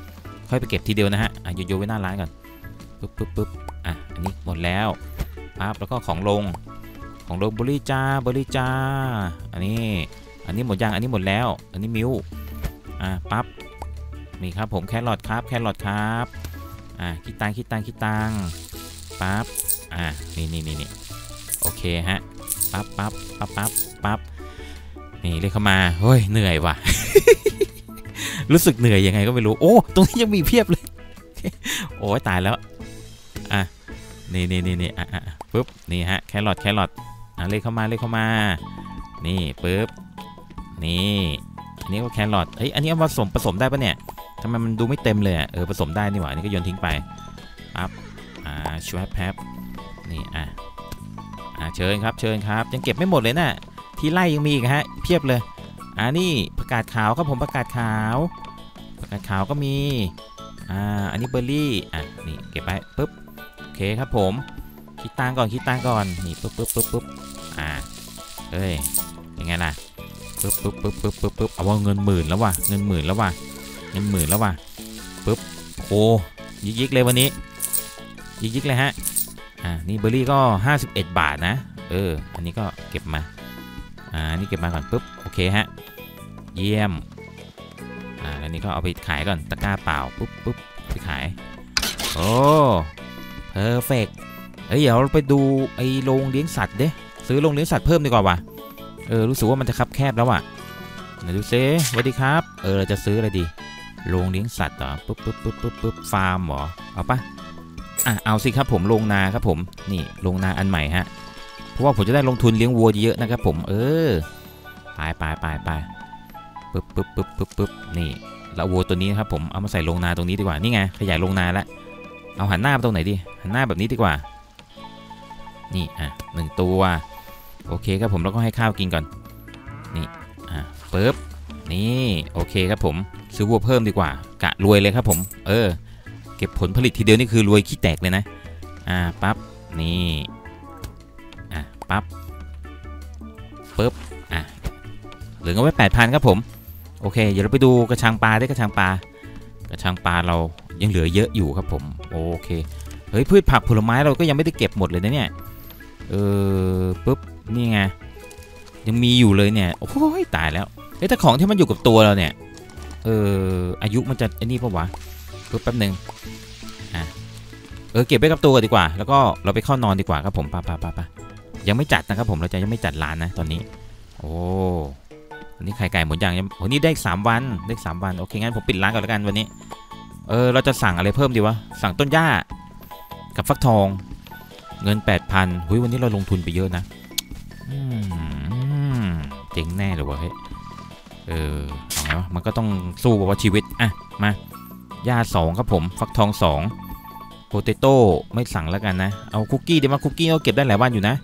ค่อยไปเก็บทีเดียวนะฮะโยนไว้หน้าร้านก่อนปึ๊บอันนี้หมดแล้วครับแล้วก็ของลงเบอร์รี่จ้าอันนี้หมดยังอันนี้หมดแล้วอันนี้มิ้วปั๊บนี่ครับผมแครอทครับคิดตังปั๊บนี่โอเคฮะปั๊บนี่เลยเข้ามาเฮ้ยเหนื่อยว่ะ รู้สึกเหนื่อยยังไงก็ไม่รู้โอ้ตรงนี้ยังมีเพียบเลย โอ้ตายแล้วนี่ปึ๊บนี่ฮะแครอทเลยเข้ามานี่ปึ๊บนี่อันนี้ก็แครอทเฮ้ยอันนี้เอามาผสมได้ปะเนี่ยทำไมมันดูไม่เต็มเลยผสมได้นี่หว่าอันนี้ก็โยนทิ้งไปปั๊บชูแฮปแฮปนี่เชิญครับยังเก็บไม่หมดเลยนะที่ไล่ยังมีอีกฮะเพียบเลยนี่ผักกาดขาวครับผมผักกาดขาวก็มีอันนี้เบอร์รี่นี่เก็บไปปึ๊บโอเคครับผมคิดตังก่อนนี่ปึ๊บเอ้ยยังไงล่ะปึ๊บเอาว่าเงินหมื่นแล้วว่ะปึ๊บโอ้ยิกเลยวันนี้ยิกเลยฮะนี่เบอร์รี่ก็51บาทนะอันนี้ก็เก็บมานี่เก็บมาก่อนปึ๊บโอเคฮะเยี่ยมอันนี้ก็เอาไปขายก่อนตะกร้าเปล่าปึ๊บไปขายโอ้เพอร์เฟกต์เดี๋ยวเราไปดูไอ้โรงเลี้ยงสัตว์ดิซื้อโรงเลี้ยงสัตว์เพิ่มดีกว่าว่ะรู้สึกว่ามันจะคับแคบแล้วว่ะไหนดูซิสวัสดีครับเราจะซื้ออะไรดีโรงเลี้ยงสัตว์เหรอปึ๊บฟาร์มเหรอเอาปะเอาสิครับผมโรงนาครับผมนี่โรงนาอันใหม่ฮะเพราะว่าผมจะได้ลงทุนเลี้ยงวัวเยอะนะครับผมไปปึ๊บนี่แล้ววัวตัวนี้ครับผมเอามาใส่โรงนาตรงนี้ดีกว่านี่ไงขยายโรงนาละเอาหันหน้าไปตรงไหนดีหันหน้าแบบนี้ดีกว่านี่1ตัวโอเคครับผมแล้วก็ให้ข้าวกินก่อนนี่ปึ๊บนี่โอเคครับผมซื้อวัวเพิ่มดีกว่ากะรวยเลยครับผมเก็บผลผลิตทีเดียวนี่คือรวยขี้แตกเลยนะปั๊บนี่ปั๊บปึ๊บเหลือเอาไว้8,000ครับผมโอเคเดี๋ยวเราไปดูกระชังปลาเรายังเหลือเยอะอยู่ครับผมโอเคเฮ้ยพืชผักผลไม้เราก็ยังไม่ได้เก็บหมดเลยนะเนี่ยปึ๊บนี่ไงยังมีอยู่เลยเนี่ยโอ้ยตายแล้วเฮ้ยถ้าของที่มันอยู่กับตัวเราเนี่ยอายุมันจะไอ้นี่ปะวะแป๊บนึงเก็บไว้กับตัวดีกว่าแล้วก็เราไปเข้านอนดีกว่าครับผมไปยังไม่จัดนะครับผมเราจะยังไม่จัดร้านนะตอนนี้โอ้วันนี้ไข่ไก่หมดอย่างวันนี้ได้3 วันโอเคงั้นผมปิดร้านก่อนแล้วกันวันนี้เราจะสั่งอะไรเพิ่มดีวะสั่งต้นหญ้ากับฟักทองเงิน 8,000 หุ้ยวันนี้เราลงทุนไปเยอะนะเจ๋งแน่เลยวะเฮ้ยเอาไงวะมันก็ต้องสู้เพราะว่าชีวิตมาหญ้า2ครับผมฟักทอง2โปเตโต้ไม่สั่งแล้วกันนะเอาคุกกี้ได้มาคุกกี้ก็เก็บได้หลายวันอยู่นะ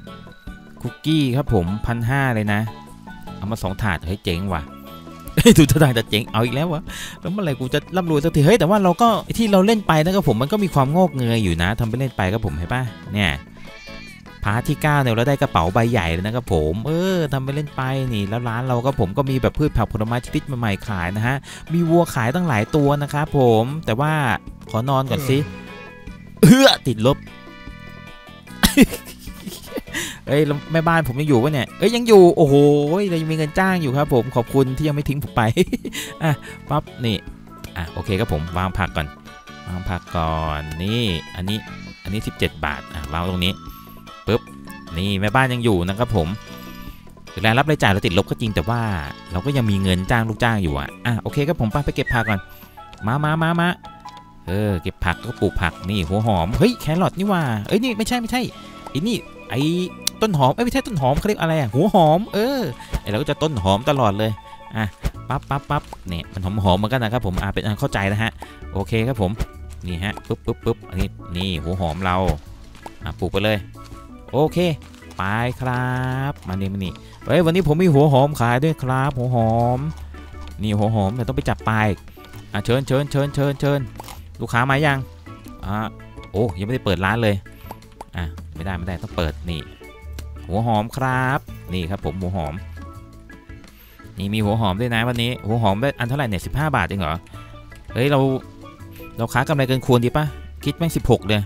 คุกกี้ครับผม 1,500 เลยนะเอามา2ถาดเฮ้ยเจ๋งว่ะถูกถาดจะเจ๋งเอาอีกแล้ววะแล้วเมื่อไหร่กูจะร่ำรวยสักทีเฮ้ยแต่ว่าเราก็ที่เราเล่นไปนะครับผมมันก็มีความงอกเงยอยู่นะทำไปเล่นไปครับผมเห็นป่ะเนี่ยพาร์ทที่9เนี่ยเราได้กระเป๋าใบใหญ่เลยนะครับผมทำไปเล่นไปนี่แล้วร้านเราก็ผมก็มีแบบพืชผักผลไม้ชนิดใหม่ๆขายนะฮะมีวัวขายตั้งหลายตัวนะครับผมแต่ว่าขอนอนก่อนสิติดลบ เฮ้ยแม่บ้านผมยังอยู่วะเนี่ยยังอยู่โอ้โหเรายังมีเงินจ้างอยู่ครับผมขอบคุณที่ยังไม่ทิ้งผมไป ปั๊บนี่โอเคครับผมวางผักก่อนนี่อันนี้17บาทวางตรงนี้ปึ๊บนี่แม่บ้านยังอยู่นะครับผมรายรับรายจ่ายเราติดลบก็จริงแต่ว่าเราก็ยังมีเงินจ้างลูกจ้างอยู่โอเคครับผมไปเก็บผักก่อนมา เก็บผักก็ปลูกผักนี่หัวหอมเฮ้ยแครอทนี่ว่าเอ้ยนี่ไม่ใช่ไอ้นี่ไอ้ต้นหอมไม่ใช่ต้นหอมเขาเรียกอะไรอ่ะหัวหอมไอ้เราก็จะต้นหอมตลอดเลยอ่ะปั๊บเนี่ยมันหอมๆเหมือนกันนะครับผมเป็นอันเข้าใจนะฮะโอเคครับผมนี่ฮะปุ๊บอันนี้นี่หัวหอมเราปลูกไปเลยโอเคไปครับมานี่เฮ้ยวันนี้ผมมีหัวหอมขายด้วยครับหัวหอมนี่หัวหอมแต่ต้องไปจับปลายเชิญลูกค้ามายังโอ้ยังไม่ได้เปิดร้านเลยไม่ได้ต้องเปิดนี่หัวหอมครับนี่ครับผมหัวหอมนี่มีหัวหอมด้วยนะวันนี้หัวหอมได้อันเท่าไหร่เนี่ย15 บาทเองเหรอเฮ้ยเราค้ากำไรเกินควรดีป่ะคิดแม่ง16เลย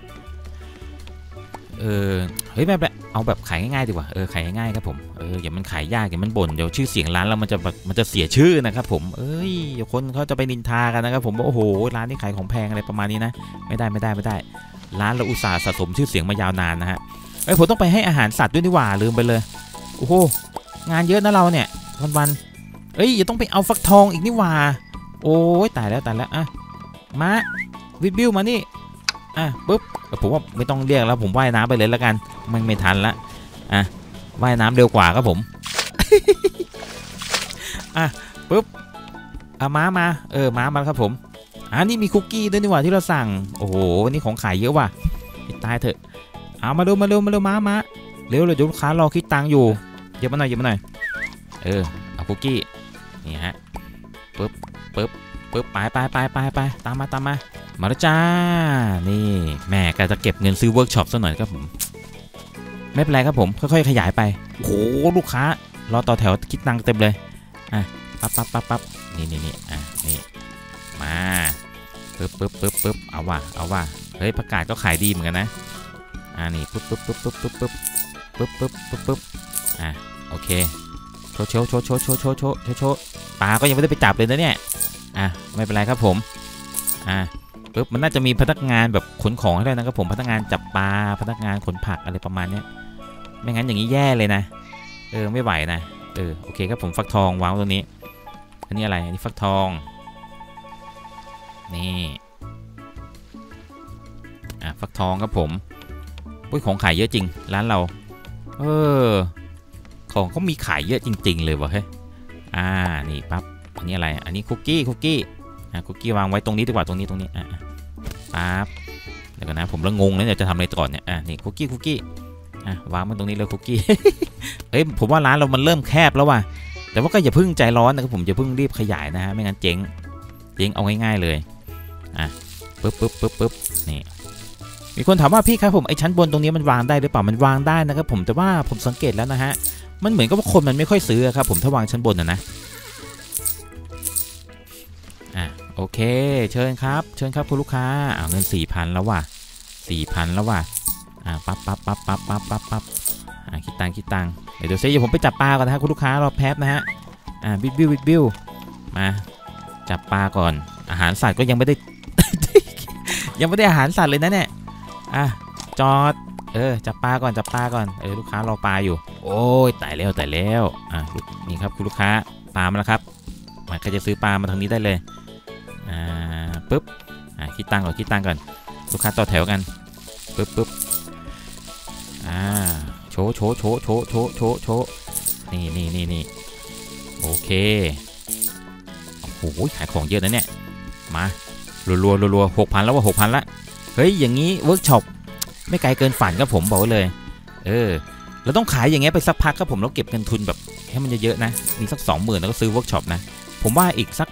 เฮ้ยแบบเอาแบบขายง่ายๆดีกว่าขายง่ายๆครับผมอย่ามันขายยากอย่ามันบ่นเดี๋ยวชื่อเสียงร้านเรามันจะเสียชื่อนะครับผมเดี๋ยวคนเขาจะไปนินทากันนะครับผมว่าโอ้โหร้านนี้ขายของแพงอะไรประมาณนี้นะไม่ได้ร้านเราอุตส่าห์สะสมชื่อเสียงมายาวนานนะฮะผมต้องไปให้อาหารสัตว์ด้วยนี่หว่าลืมไปเลยโอ้โหงานเยอะนะเราเนี่ยวันๆอย่าต้องไปเอาฟักทองอีกนี่หว่าโอ้ยตายแล้วอ่ะมาวิบิวมานี่ปุ๊บผมว่าไม่ต้องเรียกแล้วผมว่ายน้ำไปเลยละกันไม่ทันละว่ายน้ำเร็วกว่าครับผม ปุ๊บมามาครับผมนี่มีคุกกี้ด้วยนี่หว่าที่เราสั่งโอ้โหวันนี้ของขายเยอะว่ะตายเถอะเอามาเร็วมาเร็วเลยลูกค้ารอคิดตังค์อยู่เยอะมาหน่อยเอาคุกกี้นี่ฮะปุ๊บไปตามมาแล้วจ้านี่แม่ก็จะเก็บเงินซื้อเวิร์กช็อปซะหน่อยครับผมไม่เป็นไรครับผมค่อยๆขยายไปโอ้โหลูกค้ารอต่อแถวคิดตังค์เต็มเลยปั๊บนี่นี่มาปึ๊บเอาว่ะเฮ้ยประกาศก็ขายดีเหมือนกันนะนี่ปึ๊บโอเคโชว์ปลาก็ยังไม่ได้ไปจับเลยนะเนี่ยไม่เป็นไรครับผมปึ๊บมันน่าจะมีพนักงานแบบขนของให้ได้นะครับผมพนักงานจับปลาพนักงานขนผักอะไรประมาณนี้ไม่งั้นอย่างนี้แย่เลยนะไม่ไหวนะโอเคครับผมฟักทองวางตรงนี้อันนี้อะไรอันนี้ฟักทองนี่ฟักทองครับผมของขายเยอะจริงร้านเราของเขามีขายเยอะจริงๆเลยวะเฮ้ยนี่ปั๊บอันนี้อะไรอันนี้คุกกี้วางไว้ตรงนี้ดีกว่าตรงนี้ปั๊บเดี๋ยวก่อนนะผมละงงแล้วเดี๋ยวจะทำอะไรก่อนเนี่ยนี่คุกกี้วางมันตรงนี้เลยคุกกี้ ผมว่าร้านเรามันเริ่มแคบแล้วว่ะแต่ว่าก็อย่าพึ่งใจร้อนนะครับผมอย่าพึ่งรีบขยายนะฮะไม่งั้นเจ๊งเอาง่ายๆเลยปึ๊บนี่มีคนถามว่าพี่ครับผมไอ้ชั้นบนตรงนี้มันวางได้หรือเปล่ามันวางได้นะครับผมแต่ว่าผมสังเกตแล้วนะฮะมันเหมือนกับว่าคนมันไม่ค่อยซื้อครับผมถ้าวางชั้นบนนะโอเคเชิญครับคุณลูกค้าเงิน 4,000 แล้วว่ะ 4,000 แล้วว่ะปั๊บคิดตังค์เดี๋ยวผมไปจับปลาก่อนนะฮะคุณลูกค้ารอแป๊บนะฮะบิวมาจับปลาก่อนอาหารสัตว์ก็ยังไม่ได้ อาหารสัตว์เลยนะเนี่ยจอดจับปลาก่อนลูกค้ารอปลาอยู่โอ้ยตายแล้วนี่ครับคุณลูกค้าปลามาแล้วครับใครจะซื้อปลามาทางนี้ได้เลยปึ๊บคิดตังก่อนลูกค้าต่อแถวกันปึ๊บโชว์นี่โอเคโอ้โหขายของเยอะนะเนี่ยมารัว 6,000 แล้วว่ะ 6,000 ละเฮ้ยอย่างนี้เวิร์กช็อปไม่ไกลเกินฝันครับผมบอกเลยเราต้องขายอย่างเงี้ยไปสักพักครับผมแล้วเก็บเงินทุนแบบให้มันเยอะๆนะมีสัก 20,000 แล้วก็ซื้อเวิร์กช็อปนะผมว่าอีกสัก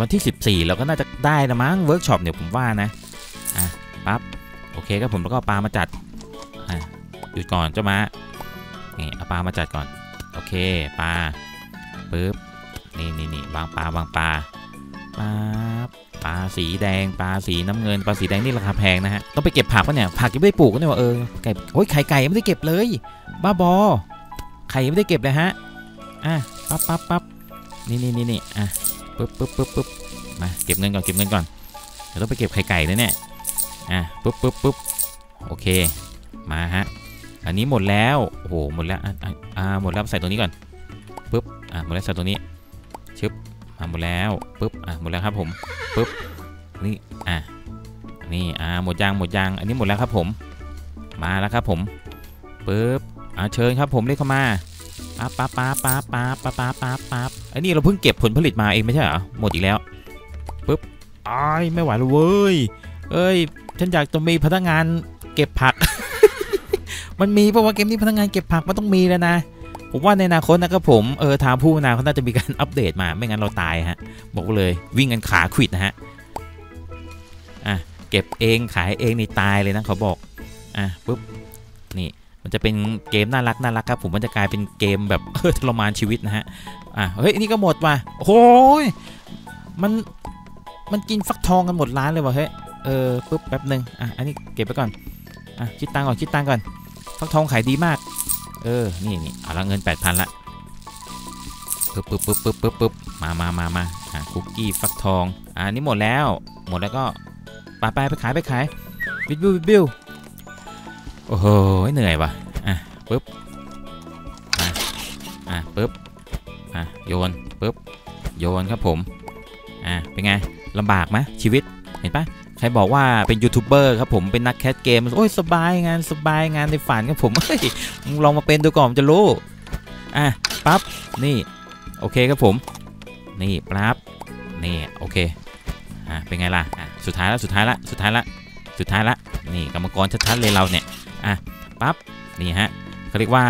วันที่14เราก็น่าจะได้ละมั้งเวิร์กช็อปเนี่ยผมว่านะปั๊บโอเคครับผมแล้วก็ปลามาจัดหยุดก่อนเจ้ามานี่เอาปลามาจัดก่อนโอเคปลาปึ๊บนี่วางปลาปลาสีแดงปลาสีน้ำเงินปลาสีแดงนี่ราคาแพงนะฮะต้องไปเก็บผักป่ะเนี่ยผักยังไม่ได้ปลูกก็เนี่ยว่าไก่โอ้ยไก่ยังไม่ได้เก็บเลยบ้าบอไข่ยังไม่ได้เก็บเลยฮะปั๊บนี่ปึ๊บมาเก็บเงินก่อนเดี๋ยวต้องไปเก็บไข่ไก่นะเนี่ยปึ๊บโอเคมาฮะอันนี้หมดแล้วโอ้โหหมดแล้วหมดแล้วใส่ตรงนี้ก่อนปึ๊บหมดแล้วใส่ตรงนี้ชึบหมดแล้วปึ๊บหมดแล้วครับผมปึ๊บ นี่นี่หมดยางอันนี้หมดแล้วครับผมมาแล้วครับผมปึ๊บเชิญครับผมเรียกเข้ามาปั๊บอันนี้เราเพิ่งเก็บผลผลิตมาเองไม่ใช่เหรอหมดอีกแล้วปึ๊บไม่ไหวแล้วเว้ยเอ้ยฉันอยากจะมีพนักงานเก็บผัก มันมีเพราะว่าเกมนี้พนักงานเก็บผักมันต้องมีแล้วนะผมว่าในอนาคตนะครับผมทางผู้พัฒนาเขาน่าจะมีการอัปเดตมาไม่งั้นเราตายฮะบอกเลยวิ่งกันขาขวิดนะฮะเก็บเองขายเองนี่ตายเลยนะเขาบอกปุ๊บนี่มันจะเป็นเกมน่ารักครับผมมันจะกลายเป็นเกมแบบทรมานชีวิตนะฮะเฮ้ยนี่ก็หมดว่ะโอ้ยมันกินฟักทองกันหมดร้านเลยว่ะเฮ้ยปุ๊บแป๊บนึงอันนี้เก็บไปก่อนคิดตังค์ก่อนฟักทองขายดีมากนี่เอาละเงิน 8,000 ละปึ๊บมาคุกกี้ฟักทองอันนี้หมดแล้วก็ไปขายบิวโอ้โหเหนื่อยว่ะปึ๊บปึ๊บโยนปึ๊บโยนครับผมเป็นไงลำบากไหมชีวิตเห็นปะใครบอกว่าเป็นยูทูบเบอร์ครับผมเป็นนักแคสเกมโอ้ยสบายงานในฝันครับผมลองมาเป็นดูก่อนจะรู้ปั๊บนี่โอเคครับผมนี่ปั๊บนี่โอเคเป็นไงล่ะสุดท้ายแล้วนี่กรรมกรชัดๆเลยเราเนี่ยปั๊บนี่ฮะเขาเรียกว่า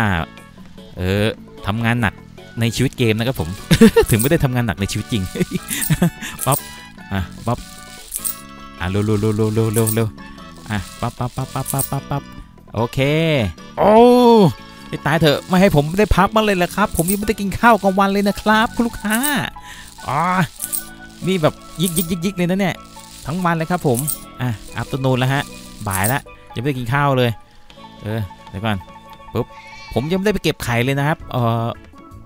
ทำงานหนักในชีวิตเกมนะครับผม ถึงไม่ได้ทำงานหนักในชีวิตจริง ปั๊บปั๊บเร็วปั๊บโอเคโอ้ยตายเถอะไม่ให้ผมได้พักมาเลยละครับผมยังไม่ได้กินข้าวกลางวันเลยนะครับคุณลูกค้านี่แบบยิกเลยนะเนี่ยทั้งวันเลยครับผมอัพตโนนแล้วฮะบ่ายละยังไม่ได้กินข้าวเลยเดี๋ยวก่อนปุ๊บผมยังไม่ได้ไปเก็บไข่เลยนะครับเอ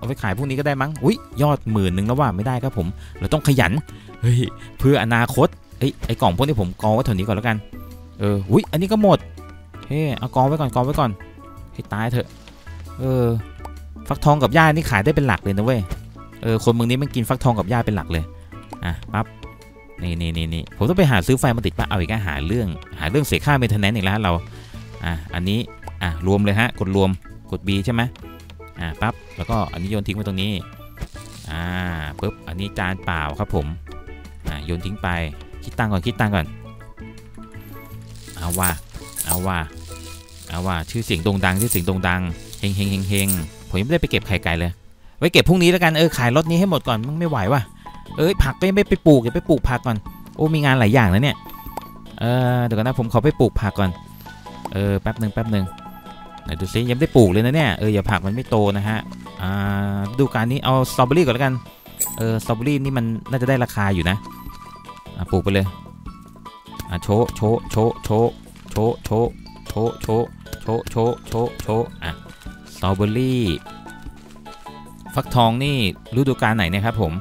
าไปขายพวกนี้ก็ได้มั้งอุ้ยยอด10,000แล้วว่าไม่ได้ครับผมเราต้องขยันเฮ้ยเพื่ออนาคตไอ้กล่องพวกนี้ผมกองไว้แถวนี้ก่อนแล้วกันอุ้ยอันนี้ก็หมดเฮ้เอากองไว้ก่อนให้ตายเถอะฟักทองกับหญ้านี่ขายได้เป็นหลักเลยนะเว้ยคนเมืองนี้มันกินฟักทองกับหญ้าเป็นหลักเลยปั๊บนี่ผมต้องไปหาซื้อไฟมาติดป่ะเอาอีกหาเรื่องเสียค่าเมนเทนแนนซ์อีกแล้วเราอันนี้รวมเลยฮะกดรวมกด B ใช่ไหมปั๊บแล้วก็อันนี้โยนทิ้งไว้ตรงนี้ปุ๊บอันนี้จานเปล่าครับผมโยนทิ้งไปคิดตังก่อนเอาว่าชื่อเสียงโด่งดังเฮงผมยังไม่ได้ไปเก็บไข่ไก่เลยไว้เก็บพรุ่งนี้แล้วกันขายรถนี้ให้หมดก่อนมันไม่ไหวว่ะผักก็ยังไม่ไปปลูกเดี๋ยวไปปลูกผักก่อนโอ้มีงานหลายอย่างนะเนี่ยเดี๋ยวก่อนนะผมขอไปปลูกผักก่อนแป๊บหนึ่งไหนดูซิยังไม่ได้ปลูกเลยนะเนี่ยอย่าผักมันไม่โตนะฮะดูการนี้เอาสตรอเบอรี่ก่อนแล้วกันสตรอเบอรี่นี่มันน่าจะได้ราคาอยู่นะปลูกไปเลยโชว์สตรอเบอรี่ฟักทองนี่ฤดูกาลไหนนะครับผม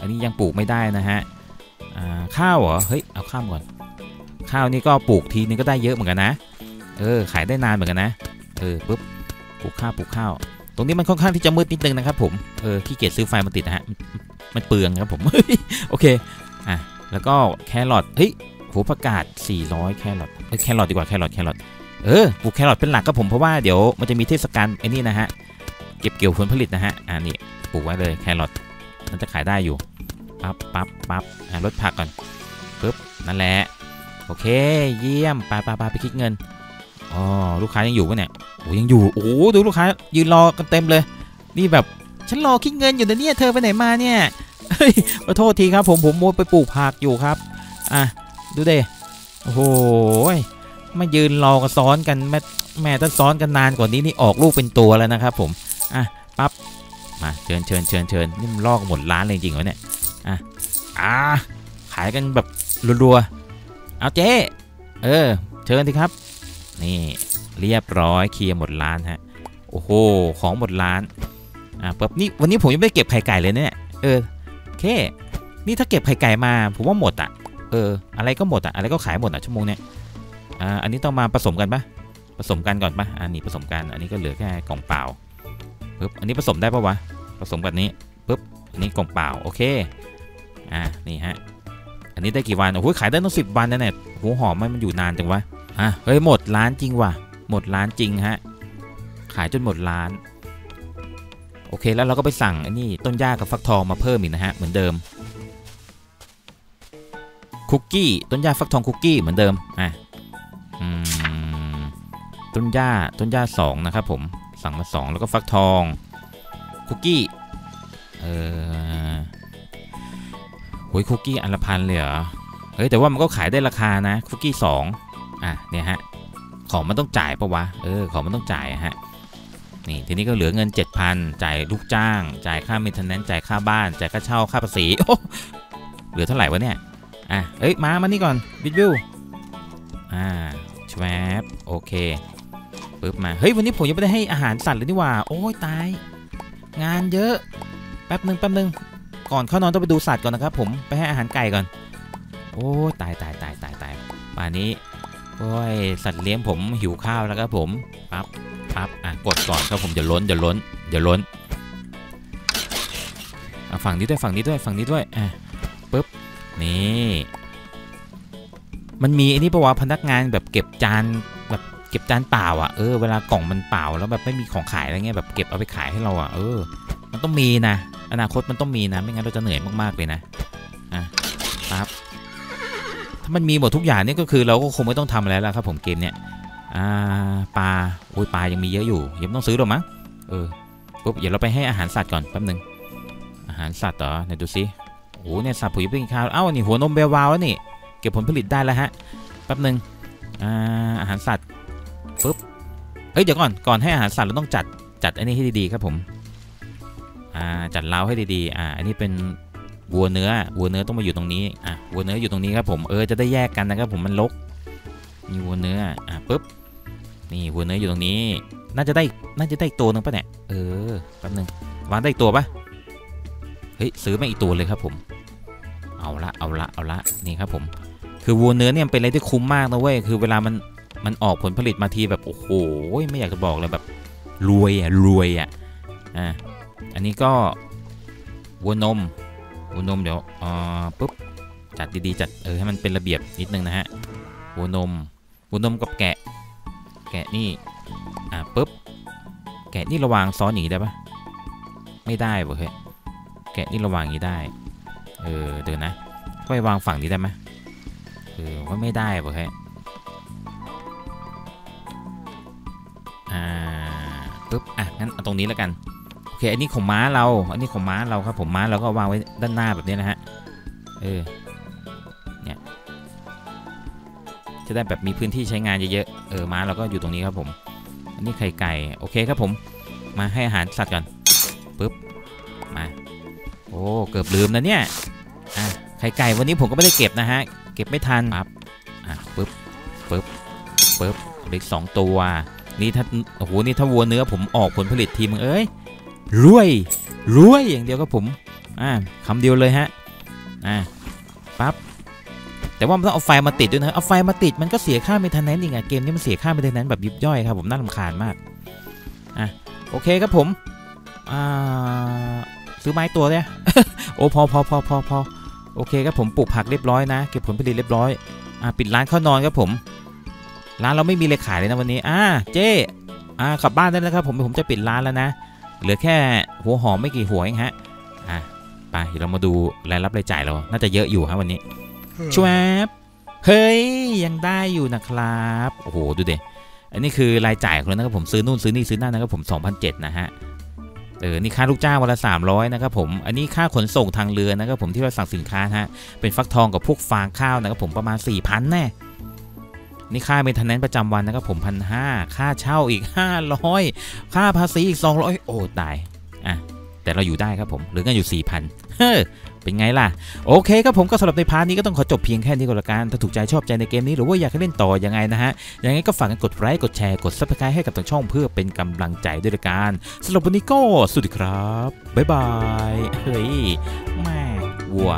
อันนี้ยังปลูกไม่ได้นะฮะข้าวเหรอเฮ้ยเอาข้ามก่อนข้าวนี่ก็ปลูกทีนึงก็ได้เยอะเหมือนกันนะขายได้นานเหมือนกันนะปุ๊บปลูกข้าวตรงนี้มันค่อนข้างที่จะมืดนิดนึงนะครับผมขี้เกียจซื้อไฟมาติดนะฮะมันเปลืองครับผม โอเคแล้วก็แครอทเฮ้ยโหผักกาด400แครอทแครอทดีกว่าแครอทปลูกแครอทเป็นหลักครับผมเพราะว่าเดี๋ยวมันจะมีเทศกาลไอ้นี่นะฮะเก็บเกี่ยวผลผลิตนะฮะนี่ปลูกไว้เลยแครอทมันจะขายได้อยู่ปั๊บลดผักก่อนปึ๊บนั่นแหละโอเคเยี่ยมไปไปคิดเงินลูกค้ายังอยู่ปะเนี่ยโอ้ยังอยู่โอ้ดูลูกค้ายืนรอกันเต็มเลยนี่แบบฉันรอคิดเงินอยู่แต่เนี่ยเธอไปไหนมาเนี่ยขอโทษทีครับผมโมไปปลูกผักอยู่ครับดูเด้โอ้โหมายืนรอกันซ้อนกันแม่ถ้าซ้อนกันนานกว่านี้นี่ออกลูกเป็นตัวแล้วนะครับผมปั๊บมาเชิญนี่มันลอกหมดร้านเลยจริงเหรอเนี่ยขายกันแบบรัวๆเอาเจ๊เชิญสิครับนี่เรียบร้อยเคลียร์หมดร้านฮะโอ้โหของหมดร้านปั๊บนี่วันนี้ผมยังไม่ได้เก็บไข่ไก่เลยเนี่ยแค่นี่ถ้าเก็บไข่ไก่มาผมว่าหมดอะไรก็หมดอะไรก็ขายหมดชั่วโมงเนี่ยอันนี้ต้องมาผสมกันปะผสมกันก่อนปะอันนี้ผสมกันอันนี้ก็เหลือแค่กล่องเปล่าปึ๊บอันนี้ผสมได้ปะวะผสมกับนี้ปึ๊บอันนี้กล่องเปล่าโอเคนี่ฮะอัน อันนี้ได้กี่วันโอ้โหขายได้ตั้ง10 วันนะเนี่ยโหหอมมันอยู่นานจังวะอ่ะเฮ้ยหมดร้านจริงว่ะหมดร้านจริงฮะขายจนหมดร้านโอเคแล้วเราก็ไปสั่งไอ้นี่ต้นหญ้ากับฟักทองมาเพิ่มอีกนะฮะเหมือนเดิมคุกกี้ต้นหญ้าฟักทองคุกกี้เหมือนเดิมอ่ะต้นหญ้า2นะครับผมสั่งมา2แล้วก็ฟักทองคุกกี้โอ้ยคุกกี้อันละพันเลยเหรอเฮ้ยแต่ว่ามันก็ขายได้ราคานะคุกกี้2อ่ะเนี่ยฮะของมันต้องจ่ายปะวะของมันต้องจ่ายฮะนี่ทีนี้ก็เหลือเงิน 7,000 จ่ายลูกจ้างจ่ายค่าเมนเทนแนนซ์จ่ายค่าบ้านจ่ายค่าเช่าค่าภาษีโอ้เหลือเท่าไหร่วะเนี่ยอ่ะเอ้ยมานี่ก่อนบิ๊กวิวแชปโอเคปึ๊บมาเฮ้ยวันนี้ผมยังไม่ได้ให้อาหารสัตว์เลยนี่ว่าโอ้ยตายงานเยอะแป๊บนึงก่อนเข้านอนต้องไปดูสัตว์ก่อนนะครับผมไปให้อาหารไก่ก่อนโอ้ตายป่านนี้โอ้ยสัตว์เลี้ยงผมหิวข้าวแล้วครับผมปั๊บกดก่อนครับผมอย่าล้นฝั่งนี้ด้วยอ่ะปึ๊บนี่มันมีไอ้นี่ปะวะพนักงานแบบเก็บจานเปล่าอ่ะเวลากล่องมันเปล่าแล้วแบบไม่มีของขายอะไรเงี้ยแบบเก็บเอาไปขายให้เราอ่ะมันต้องมีนะอนาคตมันต้องมีนะไม่งั้นเราจะเหนื่อยมากๆเลยนะอ่ะปั๊บถ้ามันมีหมดทุกอย่างนี่ก็คือเราก็คงไม่ต้องทำอะไรแล้วครับผมเกมเนี้ยปลาปลายังมีเยอะอยู่ยังต้องซื้อหรอมั้งปุ๊บเดี๋ยวเราไปให้อาหารสัตว์ก่อนแป๊บนึงอาหารสัตว์เหรอไหนดูซิโอ้เนี่ยสัตว์ผุยเพิ่งกินข้าวเอ้านี่หัวนมแวววาวนี่เก็บผลผลิตได้แล้วฮะแป๊บนึงอาหารสัตว์ปุ๊บเฮ้ยเดี๋ยวก่อนให้อาหารสัตว์เราต้องจัดอันนี้ให้ดีๆครับผมจัดเล้าให้ดีๆอันนี้เป็นวัวเนื้อต้องมาอยู่ตรงนี้วัวเนื้ออยู่ตรงนี้ครับผมจะได้แยกกันนะครับผมมันรกมีวัวเนื้อปุ๊บนี่วัวเนื้ออยู่ตรงนี้น่าจะได้ตัวนึงป่ะเนี่ยแป๊บนึงวางได้ตัวป่ะเฮ้ยซื้อมาอีกตัวเลยครับผมเอาละนี่ครับผมคือวัวเนื้อเนี่ยเป็นอะไรที่คุ้มมากนะเว้ยคือเวลามันออกผลผลิตมาทีแบบโอ้โหไม่อยากจะบอกเลยแบบรวยอ่ะอันนี้ก็วัวนมเดี๋ยวปุ๊บจัดดีๆจัดให้มันเป็นระเบียบนิดนึงนะฮะวัวนมกับแกะนี่ปุ๊บแกะนี่ระวังซ้อนหนีได้ปะไม่ได้เว้ยแกะนี่ระวังนี้ได้เดี๋ยวนะไปวางฝั่งนี้ได้ไหมว่าไม่ได้เว้ยปุ๊บงั้นเอาตรงนี้แล้วกันโอเคอันนี้ของม้าเราครับผมม้าเราก็วางไว้ด้านหน้าแบบนี้นะฮะเนี่ยจะได้แบบมีพื้นที่ใช้งานเยอะๆม้าเราก็อยู่ตรงนี้ครับผมอันนี้ไข่ไก่โอเคครับผมมาให้อาหารสัตว์ก่อนปุ๊บมาโอ้เกือบลืมนะเนี่ยไข่ไก่วันนี้ผมก็ไม่ได้เก็บนะฮะเก็บไม่ทันครับปุ๊บเหลือ2 ตัวนี่ถ้าโอ้โหนี่ถ้าวัวเนื้อผมออกผลผลิตทีมึงรวยอย่างเดียวครับผมคำเดียวเลยฮะปั๊บแต่ว่ามันต้องเอาไฟมาติดด้วยนะเอาไฟมาติดมันก็เสียค่าเมนเทนแนนซ์อีกเกมนี้มันเสียค่าเมนเทนแนนซ์แบบยิบย่อยครับผมน่ารำคาญมากโอเคครับผมซื้อไม้ตัวเนี่ยโอ้พอโอเคครับผมปลูกผักเรียบร้อยนะเก็บผลผลิตเรียบร้อยปิดร้านเข้านอนครับผมร้านเราไม่มีเลยขายเลยนะวันนี้เจ๊กลับบ้านได้แล้วครับผมจะปิดร้านแล้วนะเหลือแค่หัวหอมไม่กี่หัวเองฮะไปเดี๋ยวเรามาดูรายรับรายจ่ายเราน่าจะเยอะอยู่ฮะวันนี้ชวบเฮ้ยยังได้อยู่นะครับโอ้โหดูดิอันนี้คือรายจ่ายของเรานะครับผมซื้อนู่นซื้อนี่ซื้อนั่นนะครับผม2,700นะฮะนี่ค่าลูกจ้างวันละ300นะครับผมอันนี้ค่าขนส่งทางเรือนะครับผมที่เราสั่งสินค้าฮะเป็นฟักทองกับพวกฟางข้าวนะครับผมประมาณ 4,000 แน่นี่ค่าเมนเทนแนนซ์ประจำวันนะครับผม 1,500 ค่าเช่าอีก500ค่าภาษีอีก200โอ้ตายแต่เราอยู่ได้ครับผมเหลือเงินอยู่ 4,000 เฮ้อเป็นไงล่ะโอเคครับผมก็สำหรับในพาร์ทนี้ก็ต้องขอจบเพียงแค่นี้ก็แล้วกันถ้าถูกใจชอบใจในเกมนี้หรือว่าอยากให้เล่นต่อยังไงนะฮะยังไงก็ฝากกดไลค์กดแชร์กด Subscribe ให้กับทางช่องเพื่อเป็นกำลังใจด้วยกันสำหรับวันนี้ก็สวัสดีครับบ๊ายบายเฮ้ยแม่วัว